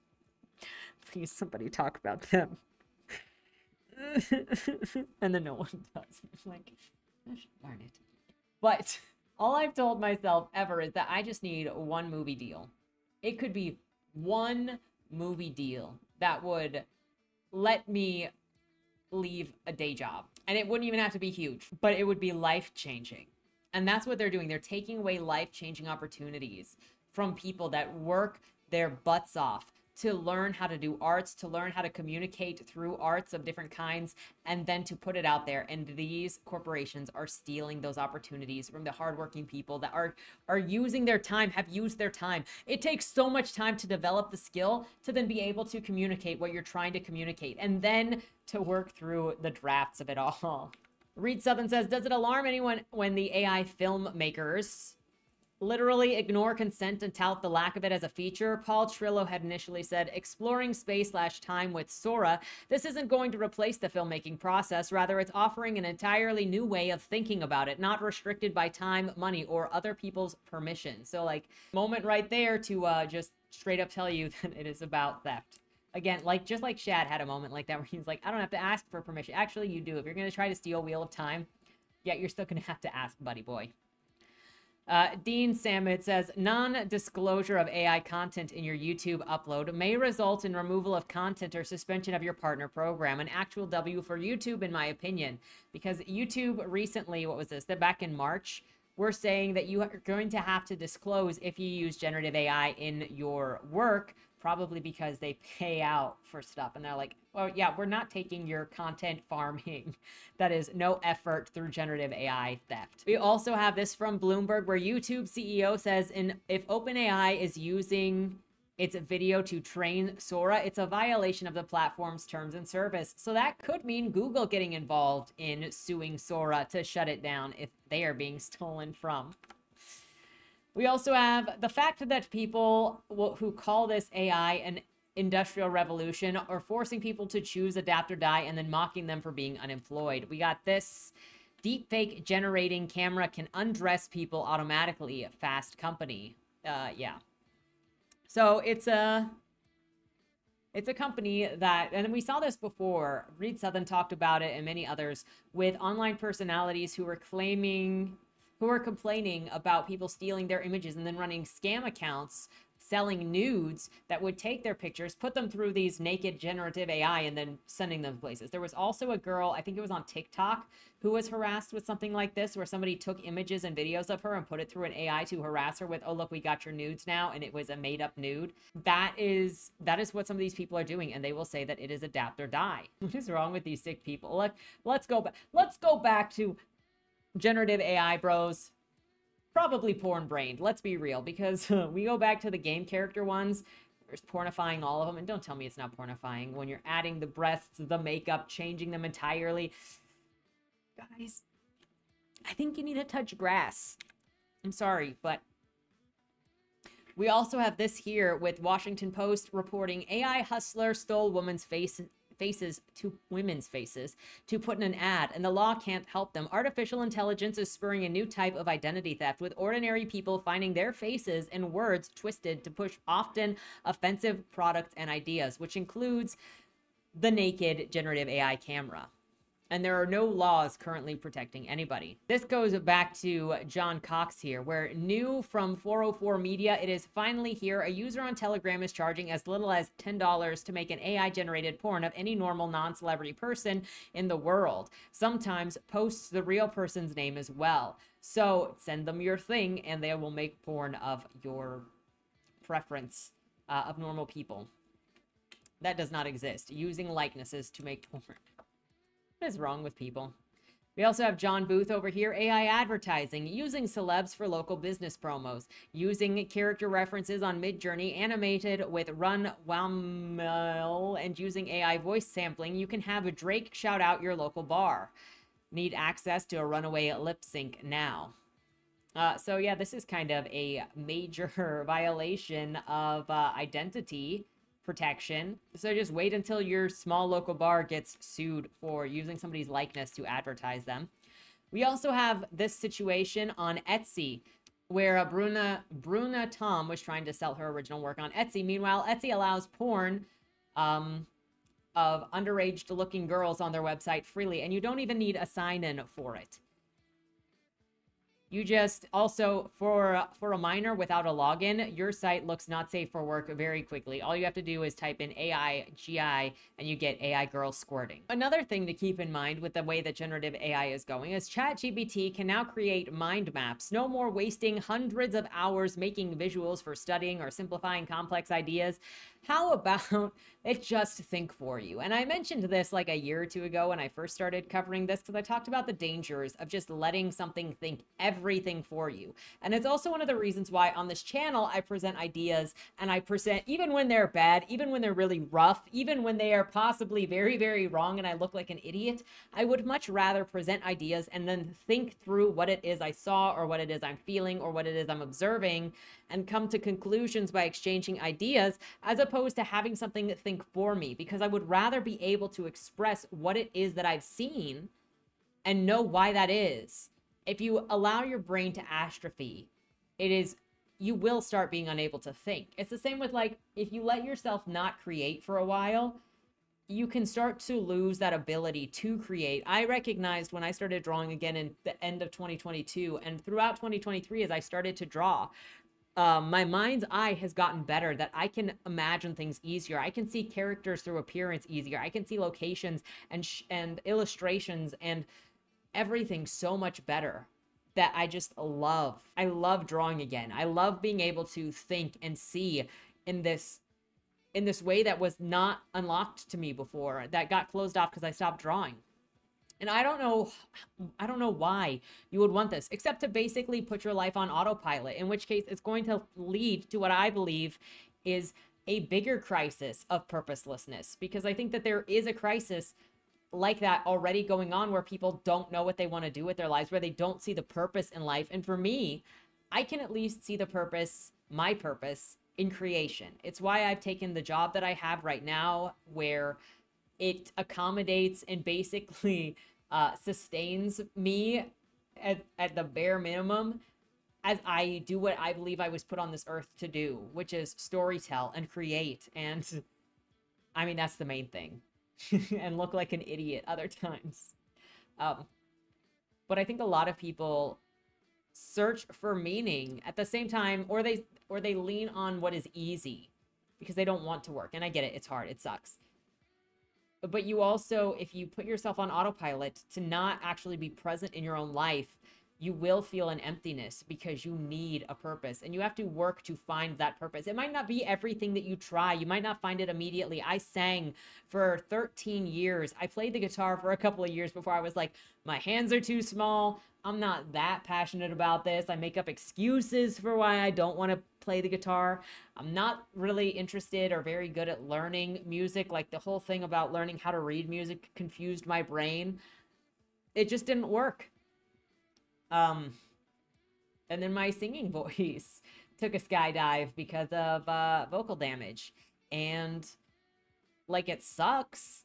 somebody talk about them. And then no one does. I'm like, gosh, darn it. But all I've told myself ever is that I just need one movie deal. It could be one movie deal that would let me leave a day job, and it wouldn't even have to be huge, but it would be life-changing. And that's what they're doing. They're taking away life-changing opportunities from people that work their butts off to learn how to do arts, to learn how to communicate through arts of different kinds, and then to put it out there. And these corporations are stealing those opportunities from the hardworking people that are using their time, have used their time. It takes so much time to develop the skill to then be able to communicate what you're trying to communicate, and then to work through the drafts of it all. Reid Southern says, does it alarm anyone when the AI filmmakers literally ignore consent and tout the lack of it as a feature. Paul Trillo had initially said, exploring space/time with Sora, this isn't going to replace the filmmaking process. Rather, it's offering an entirely new way of thinking about it, not restricted by time, money, or other people's permission. So like, moment right there to just straight up tell you that it is about theft. Again, like, just like Shad had a moment like that where he's like, I don't have to ask for permission. Actually, you do. If you're going to try to steal Wheel of Time, yet you're still going to have to ask, buddy boy. Dean Sammet says, non-disclosure of AI content in your YouTube upload may result in removal of content or suspension of your partner program. An actual W for YouTube, in my opinion, because YouTube recently, what was this? They're back in March. We're saying that you are going to have to disclose if you use generative AI in your work, probably because they pay out for stuff. And they're like, well, yeah, we're not taking your content farming. That is no effort through generative AI theft. We also have this from Bloomberg, where YouTube CEO says, if OpenAI is using its video to train Sora, it's a violation of the platform's terms and service. So that could mean Google getting involved in suing Sora to shut it down if they are being stolen from. We also have the fact that people who call this AI an industrial revolution are forcing people to choose, adapt, or die, and then mocking them for being unemployed. We got this. Deepfake generating camera can undress people automatically at Fast Company. Yeah. So it's a company that, and we saw this before, Reid Southern talked about it and many others, with online personalities who were complaining about people stealing their images and then running scam accounts, selling nudes that would take their pictures, put them through these naked generative AI, and then sending them places. There was also a girl, I think it was on TikTok, who was harassed with something like this, where somebody took images and videos of her and put it through an AI to harass her with, oh, look, we got your nudes now, and it was a made-up nude. That is what some of these people are doing, and they will say that it is adapt or die. What is wrong with these sick people? Let's go back to generative AI bros, probably porn brained. Let's be real, because we go back to the game character ones. There's pornifying all of them. And don't tell me it's not pornifying when you're adding the breasts, the makeup, changing them entirely. Guys, I think you need to touch grass. I'm sorry, but we also have this here with Washington Post reporting AI hustler stole woman's women's faces to put in an ad, and the law can't help them. Artificial intelligence is spurring a new type of identity theft, with ordinary people finding their faces and words twisted to push often offensive products and ideas, which includes the naked generative AI camera. And there are no laws currently protecting anybody. This goes back to John Cox here, where new from 404 Media, it is finally here. A user on Telegram is charging as little as $10 to make an AI-generated porn of any normal non-celebrity person in the world. Sometimes posts the real person's name as well. So send them your thing, and they will make porn of your preference of normal people. That does not exist. Using likenesses to make porn. What is wrong with people? We also have John Booth over here. AI advertising, using celebs for local business promos, using character references on Midjourney, animated with Run Wamel, and using AI voice sampling. You can have a Drake shout out your local bar. Need access to a runaway lip sync now. So yeah, this is kind of a major violation of identity protection. So just wait until your small local bar gets sued for using somebody's likeness to advertise them. We also have this situation on Etsy, where Bruna Tom was trying to sell her original work on Etsy. Meanwhile, Etsy allows porn of underage looking girls on their website freely, and you don't even need a sign-in for it. You just also, for a minor without a login, your site looks not safe for work very quickly. All you have to do is type in AI GI and you get AI girl squirting. Another thing to keep in mind with the way that generative AI is going is ChatGPT can now create mind maps. No more wasting hundreds of hours making visuals for studying or simplifying complex ideas. How about it just think for you? And I mentioned this like a year or two ago when I first started covering this, because I talked about the dangers of just letting something think everything for you. And it's also one of the reasons why on this channel, I present ideas, and I present even when they're bad, even when they're really rough, even when they are possibly very, very wrong and I look like an idiot. I would much rather present ideas and then think through what it is I saw or what it is I'm feeling or what it is I'm observing and come to conclusions by exchanging ideas, as opposed to having something that think for me, because I would rather be able to express what it is that I've seen and know why that is. If you allow your brain to atrophy, you will start being unable to think. It's the same with, like, if you let yourself not create for a while, you can start to lose that ability to create. I recognized when I started drawing again in the end of 2022 and throughout 2023, as I started to draw, my mind's eye has gotten better, that I can imagine things easier. I can see characters through appearance easier. I can see locations and illustrations and everything so much better, that I just love. I love drawing again. I love being able to think and see in this way that was not unlocked to me before, that got closed off because I stopped drawing. And I don't know why you would want this, except to basically put your life on autopilot, in which case it's going to lead to what I believe is a bigger crisis of purposelessness, because I think that there is a crisis like that already going on where people don't know what they want to do with their lives, where they don't see the purpose in life. And for me, I can at least see the purpose, my purpose, in creation. It's why I've taken the job that I have right now, where it accommodates and basically sustains me at the bare minimum as I do what I believe I was put on this earth to do, which is storytell and create. And I mean, that's the main thing. And look like an idiot other times. But I think a lot of people search for meaning at the same time, or they lean on what is easy because they don't want to work. And I get it. It's hard. It sucks. But you also, if you put yourself on autopilot to not actually be present in your own life, you will feel an emptiness because you need a purpose and you have to work to find that purpose. It might not be everything that you try. You might not find it immediately. I sang for 13 years. I played the guitar for a couple of years before I was like, my hands are too small. I'm not that passionate about this. I make up excuses for why I don't want to play the guitar. I'm not really interested or very good at learning music. Like, the whole thing about learning how to read music confused my brain. It just didn't work. And then my singing voice took a skydive because of vocal damage. And like, it sucks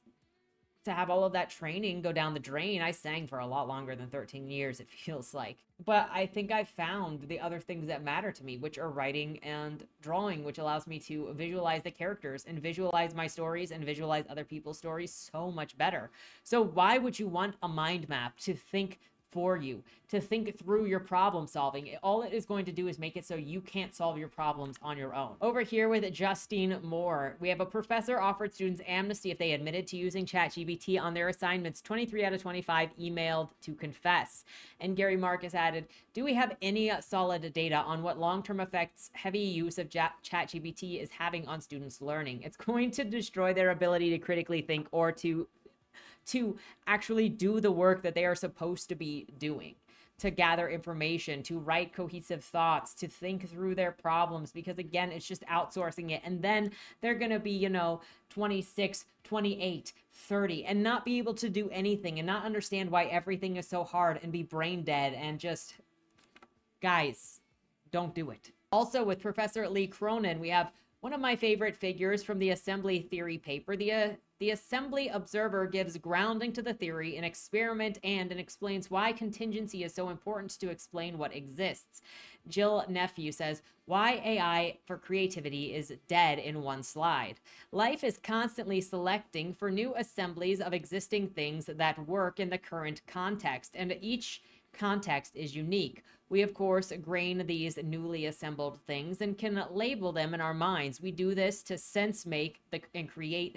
to have all of that training go down the drain. I sang for a lot longer than 13 years, it feels like. But I think I found the other things that matter to me, which are writing and drawing, which allows me to visualize the characters and visualize my stories and visualize other people's stories so much better. So why would you want a mind map to think for you, to think through your problem solving? All it is going to do is make it so you can't solve your problems on your own. Over here with Justine Moore, we have a professor offered students amnesty if they admitted to using ChatGPT on their assignments. 23 out of 25 emailed to confess. And Gary Marcus added, do we have any solid data on what long-term effects heavy use of ChatGPT is having on students' learning? It's going to destroy their ability to critically think or to actually do the work that they are supposed to be doing, to gather information, to write cohesive thoughts, to think through their problems, because again, it's just outsourcing it. And then they're going to be, 26, 28, 30, and not be able to do anything and not understand why everything is so hard and be brain dead and just, guys, don't do it. Also with Professor Lee Cronin, we have one of my favorite figures from the assembly theory paper. The assembly observer gives grounding to the theory, an experiment, and explains why contingency is so important to explain what exists. Jill Nephew says, why AI for creativity is dead in one slide. Life is constantly selecting for new assemblies of existing things that work in the current context, and each context is unique. We, of course, grain these newly assembled things and can label them in our minds. We do this to sense make and create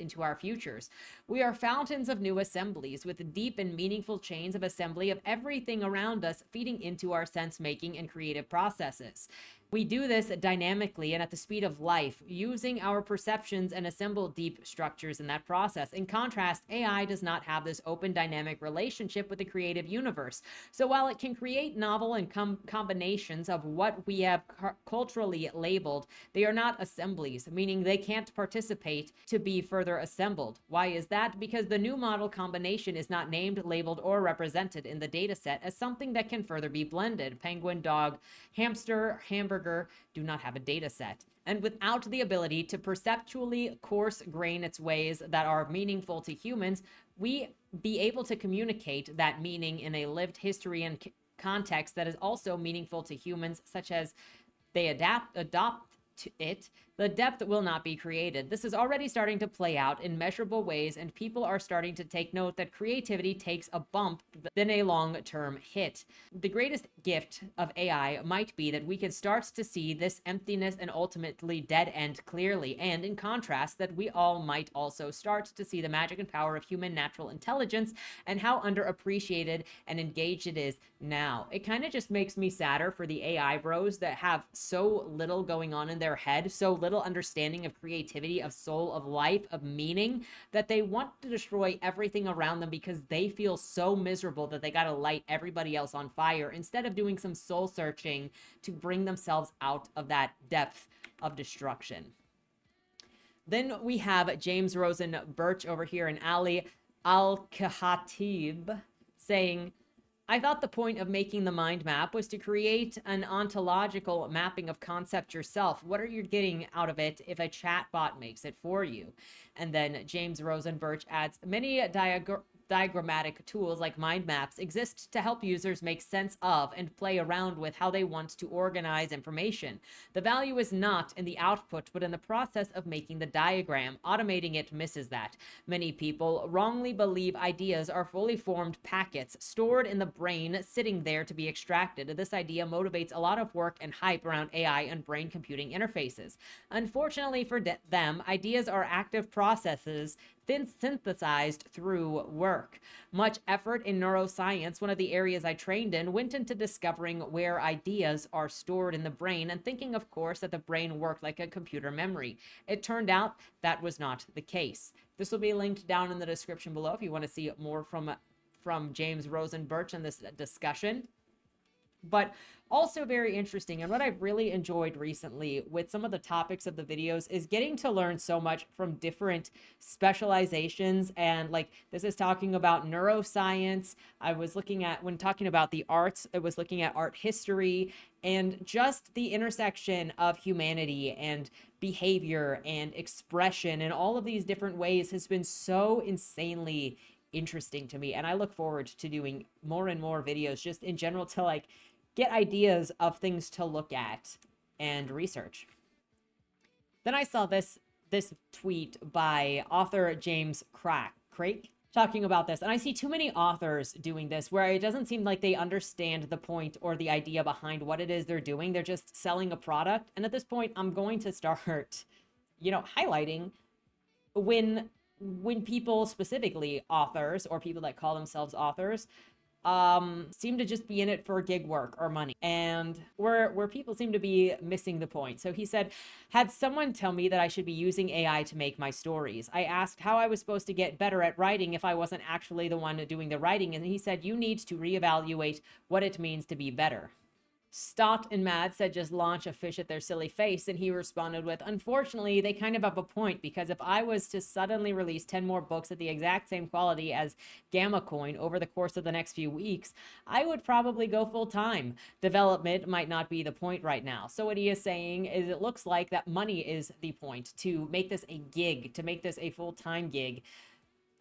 into our futures. We are fountains of new assemblies with deep and meaningful chains of assembly of everything around us feeding into our sense-making and creative processes. We do this dynamically and at the speed of life, using our perceptions and assemble deep structures in that process. In contrast, AI does not have this open dynamic relationship with the creative universe. So while it can create novel and combinations of what we have culturally labeled, they are not assemblies, meaning they can't participate to be further assembled. Why is that? Because the new model combination is not named, labeled, or represented in the dataset as something that can further be blended. Penguin, dog, hamster, hamburger do not have a data set. And without the ability to perceptually coarse grain its ways that are meaningful to humans, we be able to communicate that meaning in a lived history and context that is also meaningful to humans, such as they adopt to it, the depth will not be created. This is already starting to play out in measurable ways, and people are starting to take note that creativity takes a bump than a long-term hit. The greatest gift of AI might be that we can start to see this emptiness and ultimately dead end clearly, and in contrast, that we all might also start to see the magic and power of human natural intelligence and how underappreciated and engaged it is now. It kind of just makes me sadder for the AI bros that have so little going on in their head, so little understanding of creativity, of soul, of life, of meaning, that they want to destroy everything around them because they feel so miserable that they gotta light everybody else on fire instead of doing some soul searching to bring themselves out of that depth of destruction. Then we have James Rosen Birch over here and Ali Al-Khatib saying, I thought the point of making the mind map was to create an ontological mapping of concept yourself. What are you getting out of it if a chatbot makes it for you? And then James Rosen Birch adds, many diagrammatic tools like mind maps exist to help users make sense of and play around with how they want to organize information. The value is not in the output, but in the process of making the diagram. Automating it misses that. Many people wrongly believe ideas are fully formed packets stored in the brain, sitting there to be extracted. This idea motivates a lot of work and hype around AI and brain computing interfaces. Unfortunately for them, ideas are active processes then synthesized through work. Much effort in neuroscience, one of the areas I trained in, went into discovering where ideas are stored in the brain and thinking, of course, that the brain worked like a computer memory. It turned out that was not the case. This will be linked down in the description below if you want to see more from James Rosen Birch in this discussion. But also very interesting, and what I've really enjoyed recently with some of the topics of the videos is getting to learn so much from different specializations. And like, this is talking about neuroscience. I was looking at, when talking about the arts, I was looking at art history and just the intersection of humanity and behavior and expression and all of these different ways has been so insanely interesting to me. And I look forward to doing more and more videos just in general to like get ideas of things to look at and research. Then I saw this tweet by author James Craig talking about this, and I see too many authors doing this where it doesn't seem like they understand the point or the idea behind what it is they're doing. They're just selling a product. And at this point, I'm going to start, you know, highlighting when people, specifically authors or people that call themselves authors, seem to just be in it for gig work or money, and where people seem to be missing the point. So he said, had someone tell me that I should be using AI to make my stories. I asked how I was supposed to get better at writing if I wasn't actually the one doing the writing. And he said, you need to reevaluate what it means to be better. Stott and Mad said, just launch a fish at their silly face. And he responded with, unfortunately, they kind of have a point, because if I was to suddenly release 10 more books at the exact same quality as Gamma Coin over the course of the next few weeks, I would probably go full time. Development might not be the point right now. So what he is saying is it looks like that money is the point, to make this a gig, to make this a full time gig,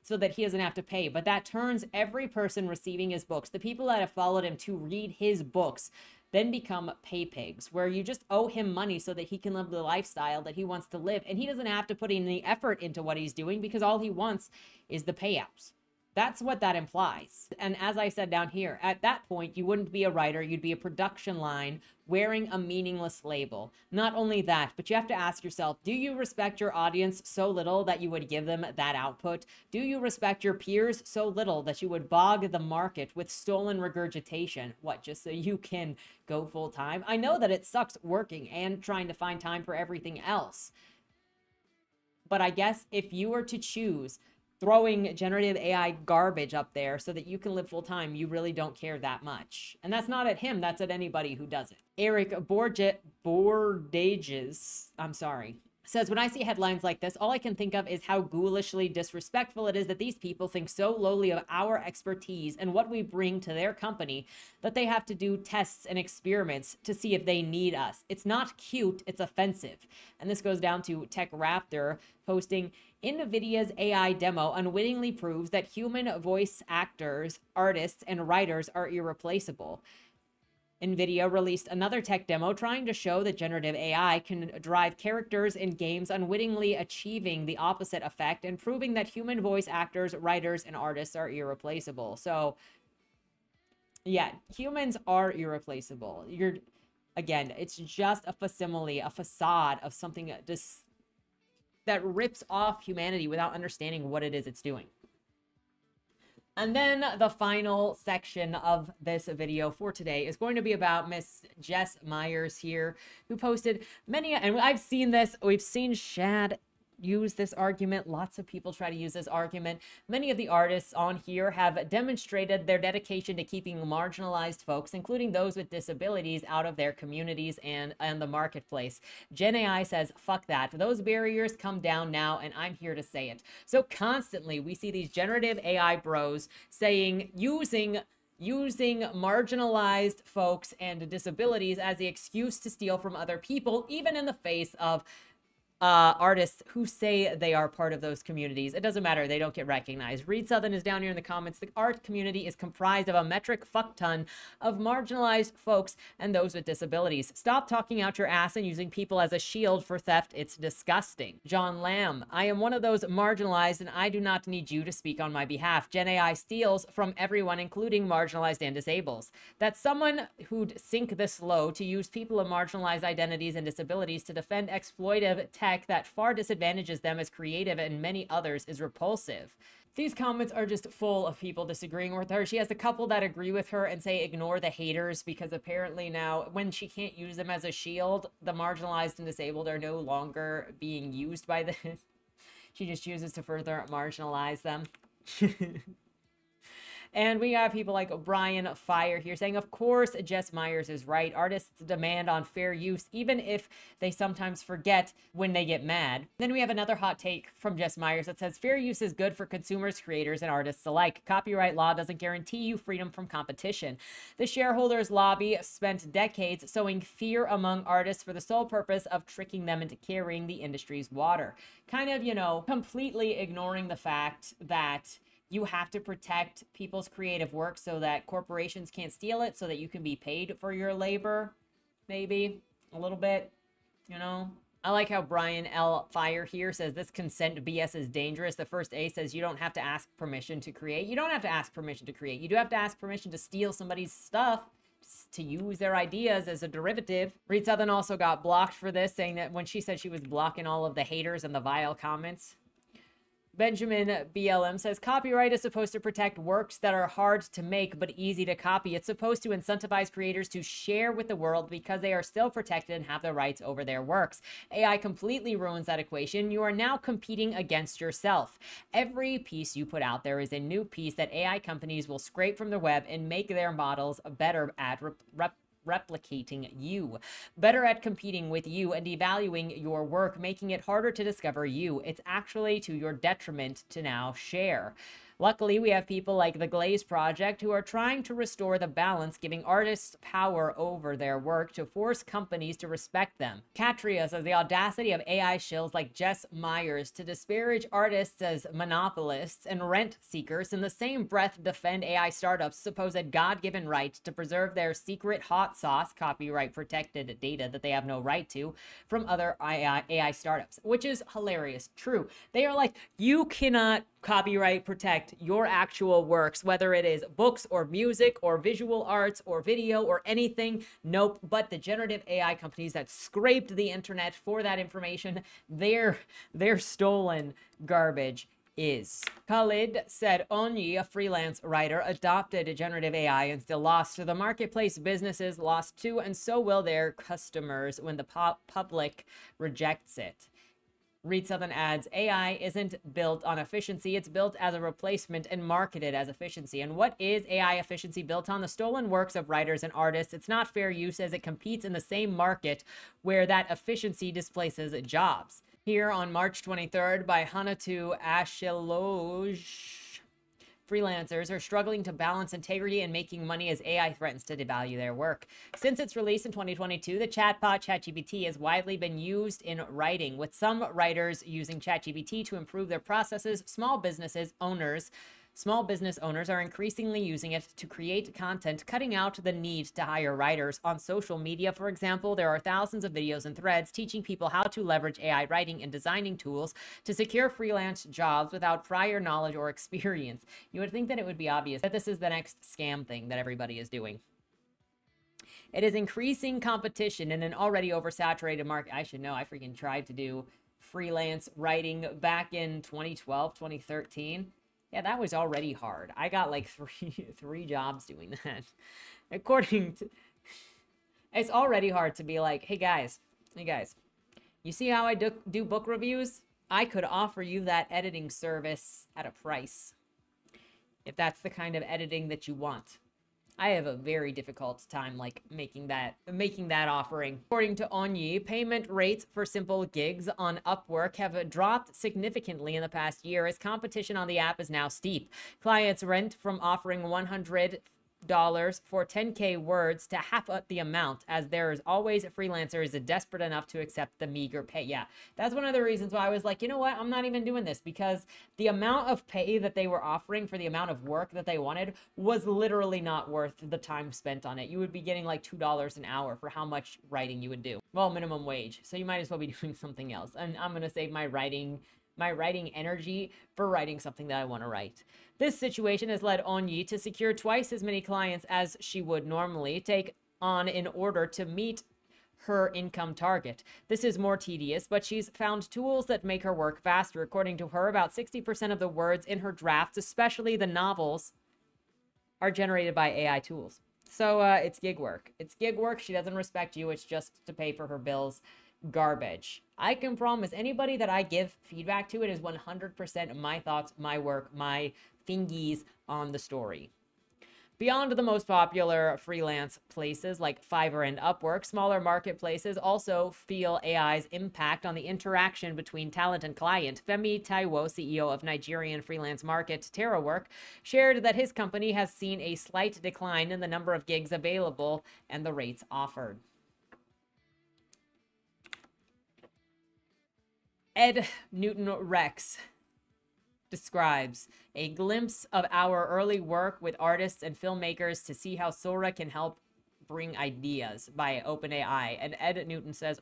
so that he doesn't have to pay. But that turns every person receiving his books, the people that have followed him to read his books, then become pay pigs, where you just owe him money so that he can live the lifestyle that he wants to live. And he doesn't have to put any effort into what he's doing because all he wants is the payouts. That's what that implies. And as I said down here, at that point, you wouldn't be a writer, you'd be a production line wearing a meaningless label. Not only that, but you have to ask yourself, do you respect your audience so little that you would give them that output? Do you respect your peers so little that you would bog the market with stolen regurgitation? What, just so you can go full time? I know that it sucks working and trying to find time for everything else. But I guess if you were to choose throwing generative AI garbage up there so that you can live full time, you really don't care that much. And that's not at him, that's at anybody who does it. Eric Bordages, I'm sorry, says, when I see headlines like this, all I can think of is how ghoulishly disrespectful it is that these people think so lowly of our expertise and what we bring to their company that they have to do tests and experiments to see if they need us. It's not cute, it's offensive. And this goes down to Tech Raptor posting, Nvidia's AI demo unwittingly proves that human voice actors, artists, and writers are irreplaceable. Nvidia released another tech demo trying to show that generative AI can drive characters in games, unwittingly achieving the opposite effect and proving that human voice actors, writers, and artists are irreplaceable. So, yeah, humans are irreplaceable. You're, again, it's just a facsimile, a facade of something that rips off humanity without understanding what it is it's doing. And then the final section of this video for today is going to be about Miss Jess Myers here, who posted many, and I've seen this, we've seen Shad use this argument, lots of people try to use this argument. Many of the artists on here have demonstrated their dedication to keeping marginalized folks, including those with disabilities, out of their communities and the marketplace. Gen AI says, fuck that. Those barriers come down now, and I'm here to say it. So constantly we see these generative AI bros saying, using marginalized folks and disabilities as the excuse to steal from other people, even in the face of artists who say they are part of those communities. It doesn't matter, they don't get recognized. Reid Southern is down here in the comments. The art community is comprised of a metric fuck ton of marginalized folks and those with disabilities. Stop talking out your ass and using people as a shield for theft. It's disgusting. John Lamb, I am one of those marginalized and I do not need you to speak on my behalf. Gen AI steals from everyone, including marginalized and disabled. That someone who'd sink this low to use people of marginalized identities and disabilities to defend exploitive tech that far disadvantages them as creative and many others is repulsive. These comments are just full of people disagreeing with her. She has a couple that agree with her and say ignore the haters, because apparently now when she can't use them as a shield, the marginalized and disabled are no longer being used by this. She just chooses to further marginalize them. And we have people like Brian Fire here saying, of course, Jess Myers is right. Artists demand on fair use, even if they sometimes forget when they get mad. Then we have another hot take from Jess Myers that says, fair use is good for consumers, creators, and artists alike. Copyright law doesn't guarantee you freedom from competition. The shareholders' lobby spent decades sowing fear among artists for the sole purpose of tricking them into carrying the industry's water. Kind of, you know, completely ignoring the fact that you have to protect people's creative work so that corporations can't steal it, so that you can be paid for your labor, maybe, a little bit, you know? I like how Brian L. Fire here says, this consent BS is dangerous. The first A says you don't have to ask permission to create. You don't have to ask permission to create. You do have to ask permission to steal somebody's stuff, to use their ideas as a derivative. Reid Southern also got blocked for this, saying that when she said she was blocking all of the haters and the vile comments. Benjamin BLM says, copyright is supposed to protect works that are hard to make but easy to copy. It's supposed to incentivize creators to share with the world because they are still protected and have the rights over their works. AI completely ruins that equation. You are now competing against yourself. Every piece you put out there is a new piece that AI companies will scrape from the web and make their models better at replicating you, better at competing with you and devaluing your work, making it harder to discover you. It's actually to your detriment to now share. Luckily, we have people like the Glaze Project who are trying to restore the balance, giving artists power over their work to force companies to respect them. Katria says the audacity of AI shills like Jess Myers to disparage artists as monopolists and rent seekers, in the same breath defend AI startups' supposed God-given right to preserve their secret hot sauce, copyright-protected data that they have no right to, from other AI startups, which is hilarious. True. They are like, you cannot copyright protect protect your actual works, whether it is books or music or visual arts or video or anything. Nope. But the generative AI companies that scraped the internet for that information, their stolen garbage is. Khalid said, Onyi, a freelance writer, adopted generative AI and still lost. So the marketplace businesses lost too, and so will their customers when the public rejects it. Reid Southern adds, AI isn't built on efficiency. It's built as a replacement and marketed as efficiency. And what is AI efficiency built on? The stolen works of writers and artists. It's not fair use as it competes in the same market where that efficiency displaces jobs. Here on March 23rd by Hanatu Ashiloj, freelancers are struggling to balance integrity and making money as AI threatens to devalue their work. Since its release in 2022, the chatbot ChatGPT has widely been used in writing, with some writers using ChatGPT to improve their processes. Small business owners are increasingly using it to create content, cutting out the need to hire writers. On social media, for example, there are thousands of videos and threads teaching people how to leverage AI writing and designing tools to secure freelance jobs without prior knowledge or experience. You would think that it would be obvious that this is the next scam thing that everybody is doing. It is increasing competition in an already oversaturated market. I should know. I freaking tried to do freelance writing back in 2012, 2013. Yeah, that was already hard. I got like three jobs doing that. It's already hard to be like, hey guys, you see how I do book reviews? I could offer you that editing service at a price if that's the kind of editing that you want. I have a very difficult time like making that offering. According to Onyi, payment rates for simple gigs on Upwork have dropped significantly in the past year as competition on the app is now steep. Clients rent from offering $100 for 10K words to half up the amount, as there is always a freelancer is desperate enough to accept the meager pay. Yeah, that's one of the reasons why I was like, you know what? I'm not even doing this, because the amount of pay that they were offering for the amount of work that they wanted was literally not worth the time spent on it. You would be getting like $2 an hour for how much writing you would do. Well, minimum wage. So you might as well be doing something else. And I'm going to save my writing energy for writing something that I want to write. This situation has led Onyi to secure twice as many clients as she would normally take on in order to meet her income target. This is more tedious, but she's found tools that make her work faster. According to her, about 60% of the words in her drafts, especially the novels, are generated by AI tools. So it's gig work. It's gig work. She doesn't respect you. It's just to pay for her bills. Garbage. I can promise anybody that I give feedback to, it is 100% my thoughts, my work, my thingies on the story. Beyond the most popular freelance places like Fiverr and Upwork, smaller marketplaces also feel AI's impact on the interaction between talent and client. Femi Taiwo, CEO of Nigerian freelance market TerraWork, shared that his company has seen a slight decline in the number of gigs available and the rates offered. Ed Newton Rex describes a glimpse of our early work with artists and filmmakers to see how Sora can help bring ideas by OpenAI. And Ed Newton says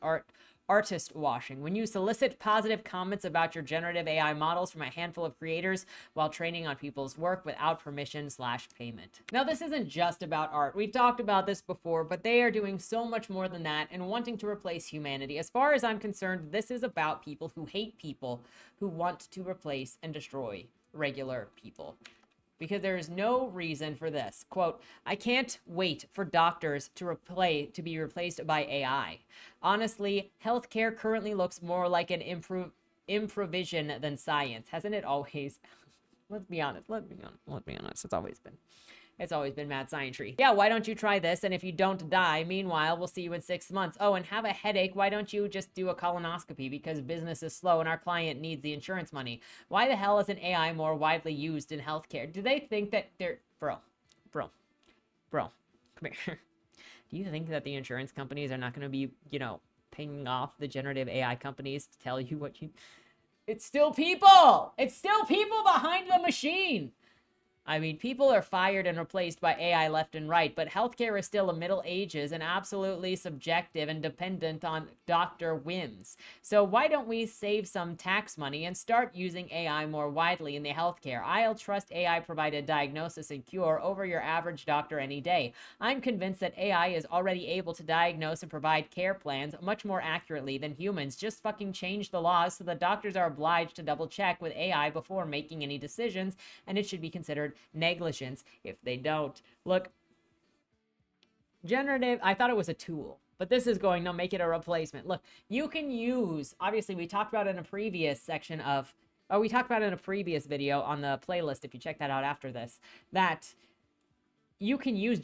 artist washing. When you solicit positive comments about your generative AI models from a handful of creators while training on people's work without permission/payment. Now, this isn't just about art. We've talked about this before, but they are doing so much more than that and wanting to replace humanity. As far as I'm concerned, this is about people who hate people who want to replace and destroy regular people. Because there is no reason for this. Quote, I can't wait for doctors to be replaced by AI. Honestly, healthcare currently looks more like an improvisation than science. Hasn't it always? Let's be honest. It's always been mad science-y. Yeah, why don't you try this? And if you don't die, meanwhile, we'll see you in 6 months. Oh, and have a headache. Why don't you just do a colonoscopy? Because business is slow and our client needs the insurance money. Why the hell isn't AI more widely used in healthcare? Do they think that they're... Bro, come here. Do you think that the insurance companies are not going to be, you know, pinging off the generative AI companies to tell you what you... It's still people! It's still people behind the machine! I mean, people are fired and replaced by AI left and right, but healthcare is still a Middle Ages and absolutely subjective and dependent on doctor whims. So why don't we save some tax money and start using AI more widely in the healthcare? I'll trust AI-provided diagnosis and cure over your average doctor any day. I'm convinced that AI is already able to diagnose and provide care plans much more accurately than humans. Just fucking change the laws so that doctors are obliged to double-check with AI before making any decisions, and it should be considered negligence if they don't. Look, generative, I thought it was a tool, but this is going, no, make it a replacement. Look, you can use, obviously we talked about in a previous section of, or we talked about in a previous video on the playlist, if you check that out after this, that you can use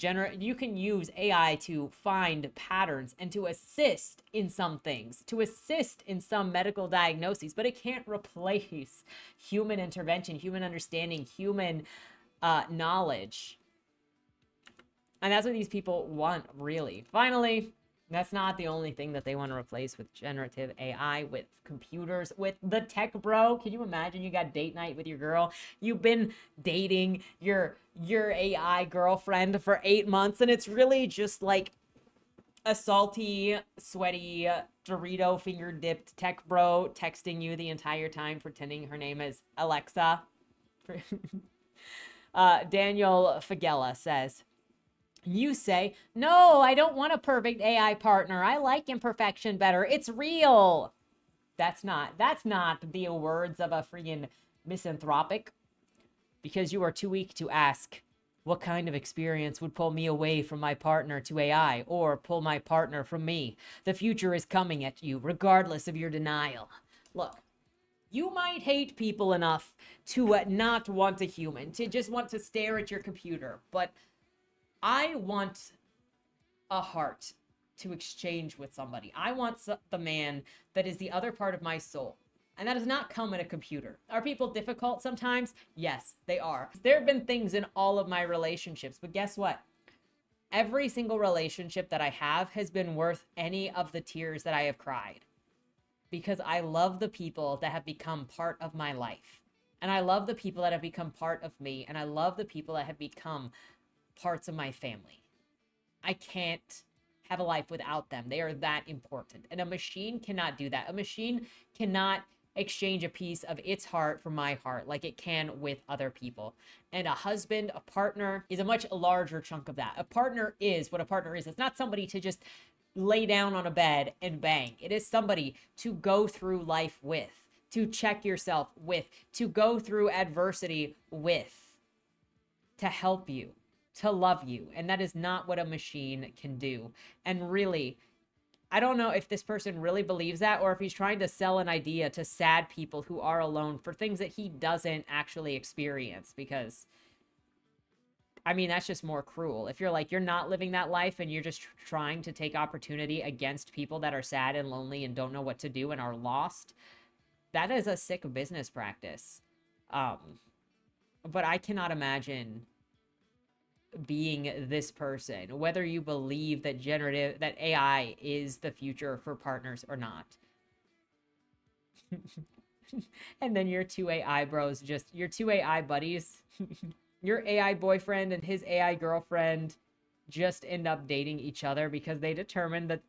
AI to find patterns and to assist in some things, to assist in some medical diagnoses, but it can't replace human intervention, human understanding, human knowledge. And that's what these people want, really. Finally, that's not the only thing that they want to replace with generative AI, with computers, with the tech bro. Can you imagine you got date night with your girl? You've been dating your AI girlfriend for 8 months, and it's really just like a salty, sweaty, Dorito finger-dipped tech bro texting you the entire time, pretending her name is Alexa. Daniel Fagella says, you say, no, I don't want a perfect AI partner. I like imperfection better. It's real. That's not the words of a freaking misanthropic, because you are too weak to ask what kind of experience would pull me away from my partner to AI, or pull my partner from me. The future is coming at you regardless of your denial. Look, you might hate people enough to not want a human, to just want to stare at your computer, but I want a heart to exchange with somebody. I want the man that is the other part of my soul. And that does not come in a computer. Are people difficult sometimes? Yes, they are. There have been things in all of my relationships, but guess what? Every single relationship that I have has been worth any of the tears that I have cried, because I love the people that have become part of my life. And I love the people that have become part of me. And I love the people that have become parts of my family. I can't have a life without them. They are that important. And a machine cannot do that. A machine cannot exchange a piece of its heart for my heart like it can with other people. And a husband, a partner, is a much larger chunk of that. A partner is what a partner is. It's not somebody to just lay down on a bed and bang. It is somebody to go through life with, to check yourself with, to go through adversity with, to help you, to love you. And that is not what a machine can do. And really, I don't know if this person really believes that, or if he's trying to sell an idea to sad people who are alone for things that he doesn't actually experience, because I mean, that's just more cruel. If you're like, you're not living that life and you're just trying to take opportunity against people that are sad and lonely and don't know what to do and are lost, that is a sick business practice. But I cannot imagine being this person, whether you believe that AI is the future for partners or not. And then your two AI bros, just your two AI buddies, your AI boyfriend and his AI girlfriend just end up dating each other because they determined that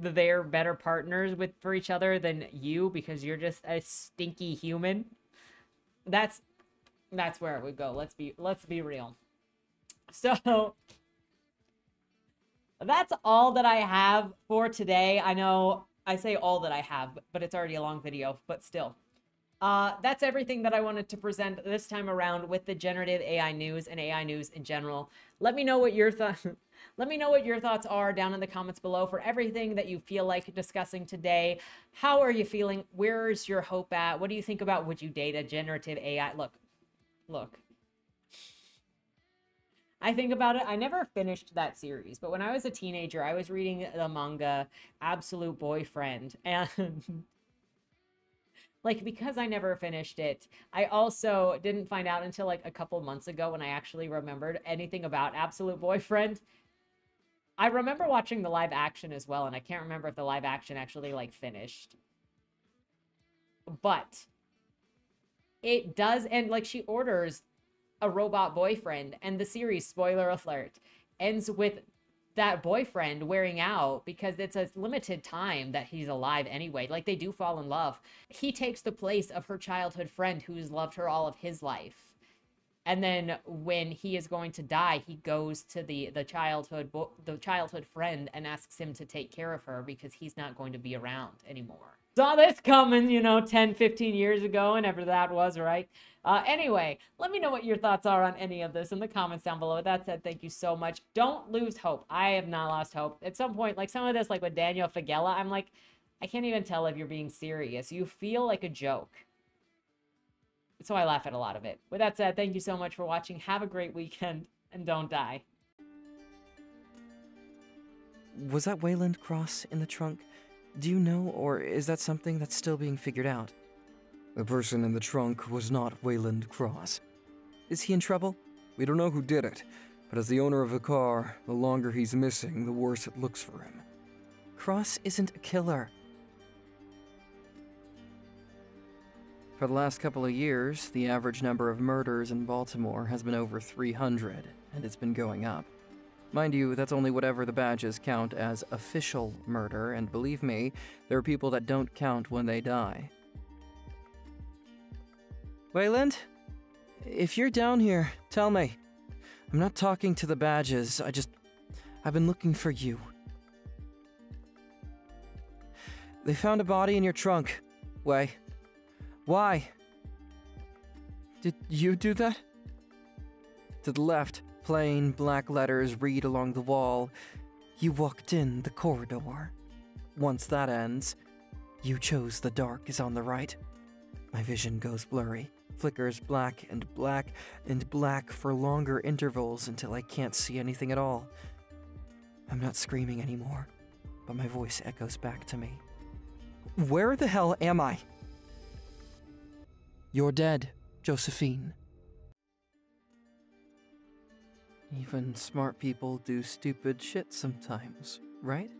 they're better partners for each other than you, because you're just a stinky human. That's where it would go. Let's be real. So that's all that I have for today. I know I say all that I have, but it's already a long video, but still. That's everything that I wanted to present this time around with the generative AI news and AI news in general. Let me know what your thoughts Let me know what your thoughts are down in the comments below for everything that you feel like discussing today. How are you feeling? Where's your hope at? What do you think about, would you date a generative AI? Look. I think about it. I never finished that series, but when I was a teenager, I was reading the manga Absolute Boyfriend, and like, because I never finished it, I also didn't find out until like a couple months ago when I actually remembered anything about Absolute Boyfriend. I remember watching the live action as well, and I can't remember if the live action actually like finished, but it does. And like, she orders a robot boyfriend, and the series, spoiler alert, ends with that boyfriend wearing out because it's a limited time that he's alive anyway. Like, they do fall in love. He takes the place of her childhood friend who's loved her all of his life. And then when he is going to die, he goes to the childhood friend and asks him to take care of her because he's not going to be around anymore. Saw this coming, you know, 10, 15 years ago, whenever that was, right? Anyway, let me know what your thoughts are on any of this in the comments down below. That said, thank you so much. Don't lose hope. I have not lost hope. At some point, like some of this, like with Daniel Fagella, I'm like, I can't even tell if you're being serious. You feel like a joke. So I laugh at a lot of it. With that said, thank you so much for watching. Have a great weekend, and don't die. Was that Wayland Cross in the trunk? Do you know, or is that something that's still being figured out? The person in the trunk was not Wayland Cross. Is he in trouble? We don't know who did it, but as the owner of the car, the longer he's missing, the worse it looks for him. Cross isn't a killer. For the last couple of years, the average number of murders in Baltimore has been over 300, and it's been going up. Mind you, that's only whatever the badges count as official murder, and believe me, there are people that don't count when they die. Wayland? If you're down here, tell me. I'm not talking to the badges, I've been looking for you. They found a body in your trunk, Way. Why? Did you do that? To the left, plain black letters read along the wall. You walked in the corridor. Once that ends, you chose the dark is on the right. My vision goes blurry, flickers black and black and black for longer intervals until I can't see anything at all. I'm not screaming anymore, but my voice echoes back to me. Where the hell am I? You're dead, Josephine. Even smart people do stupid shit sometimes, right?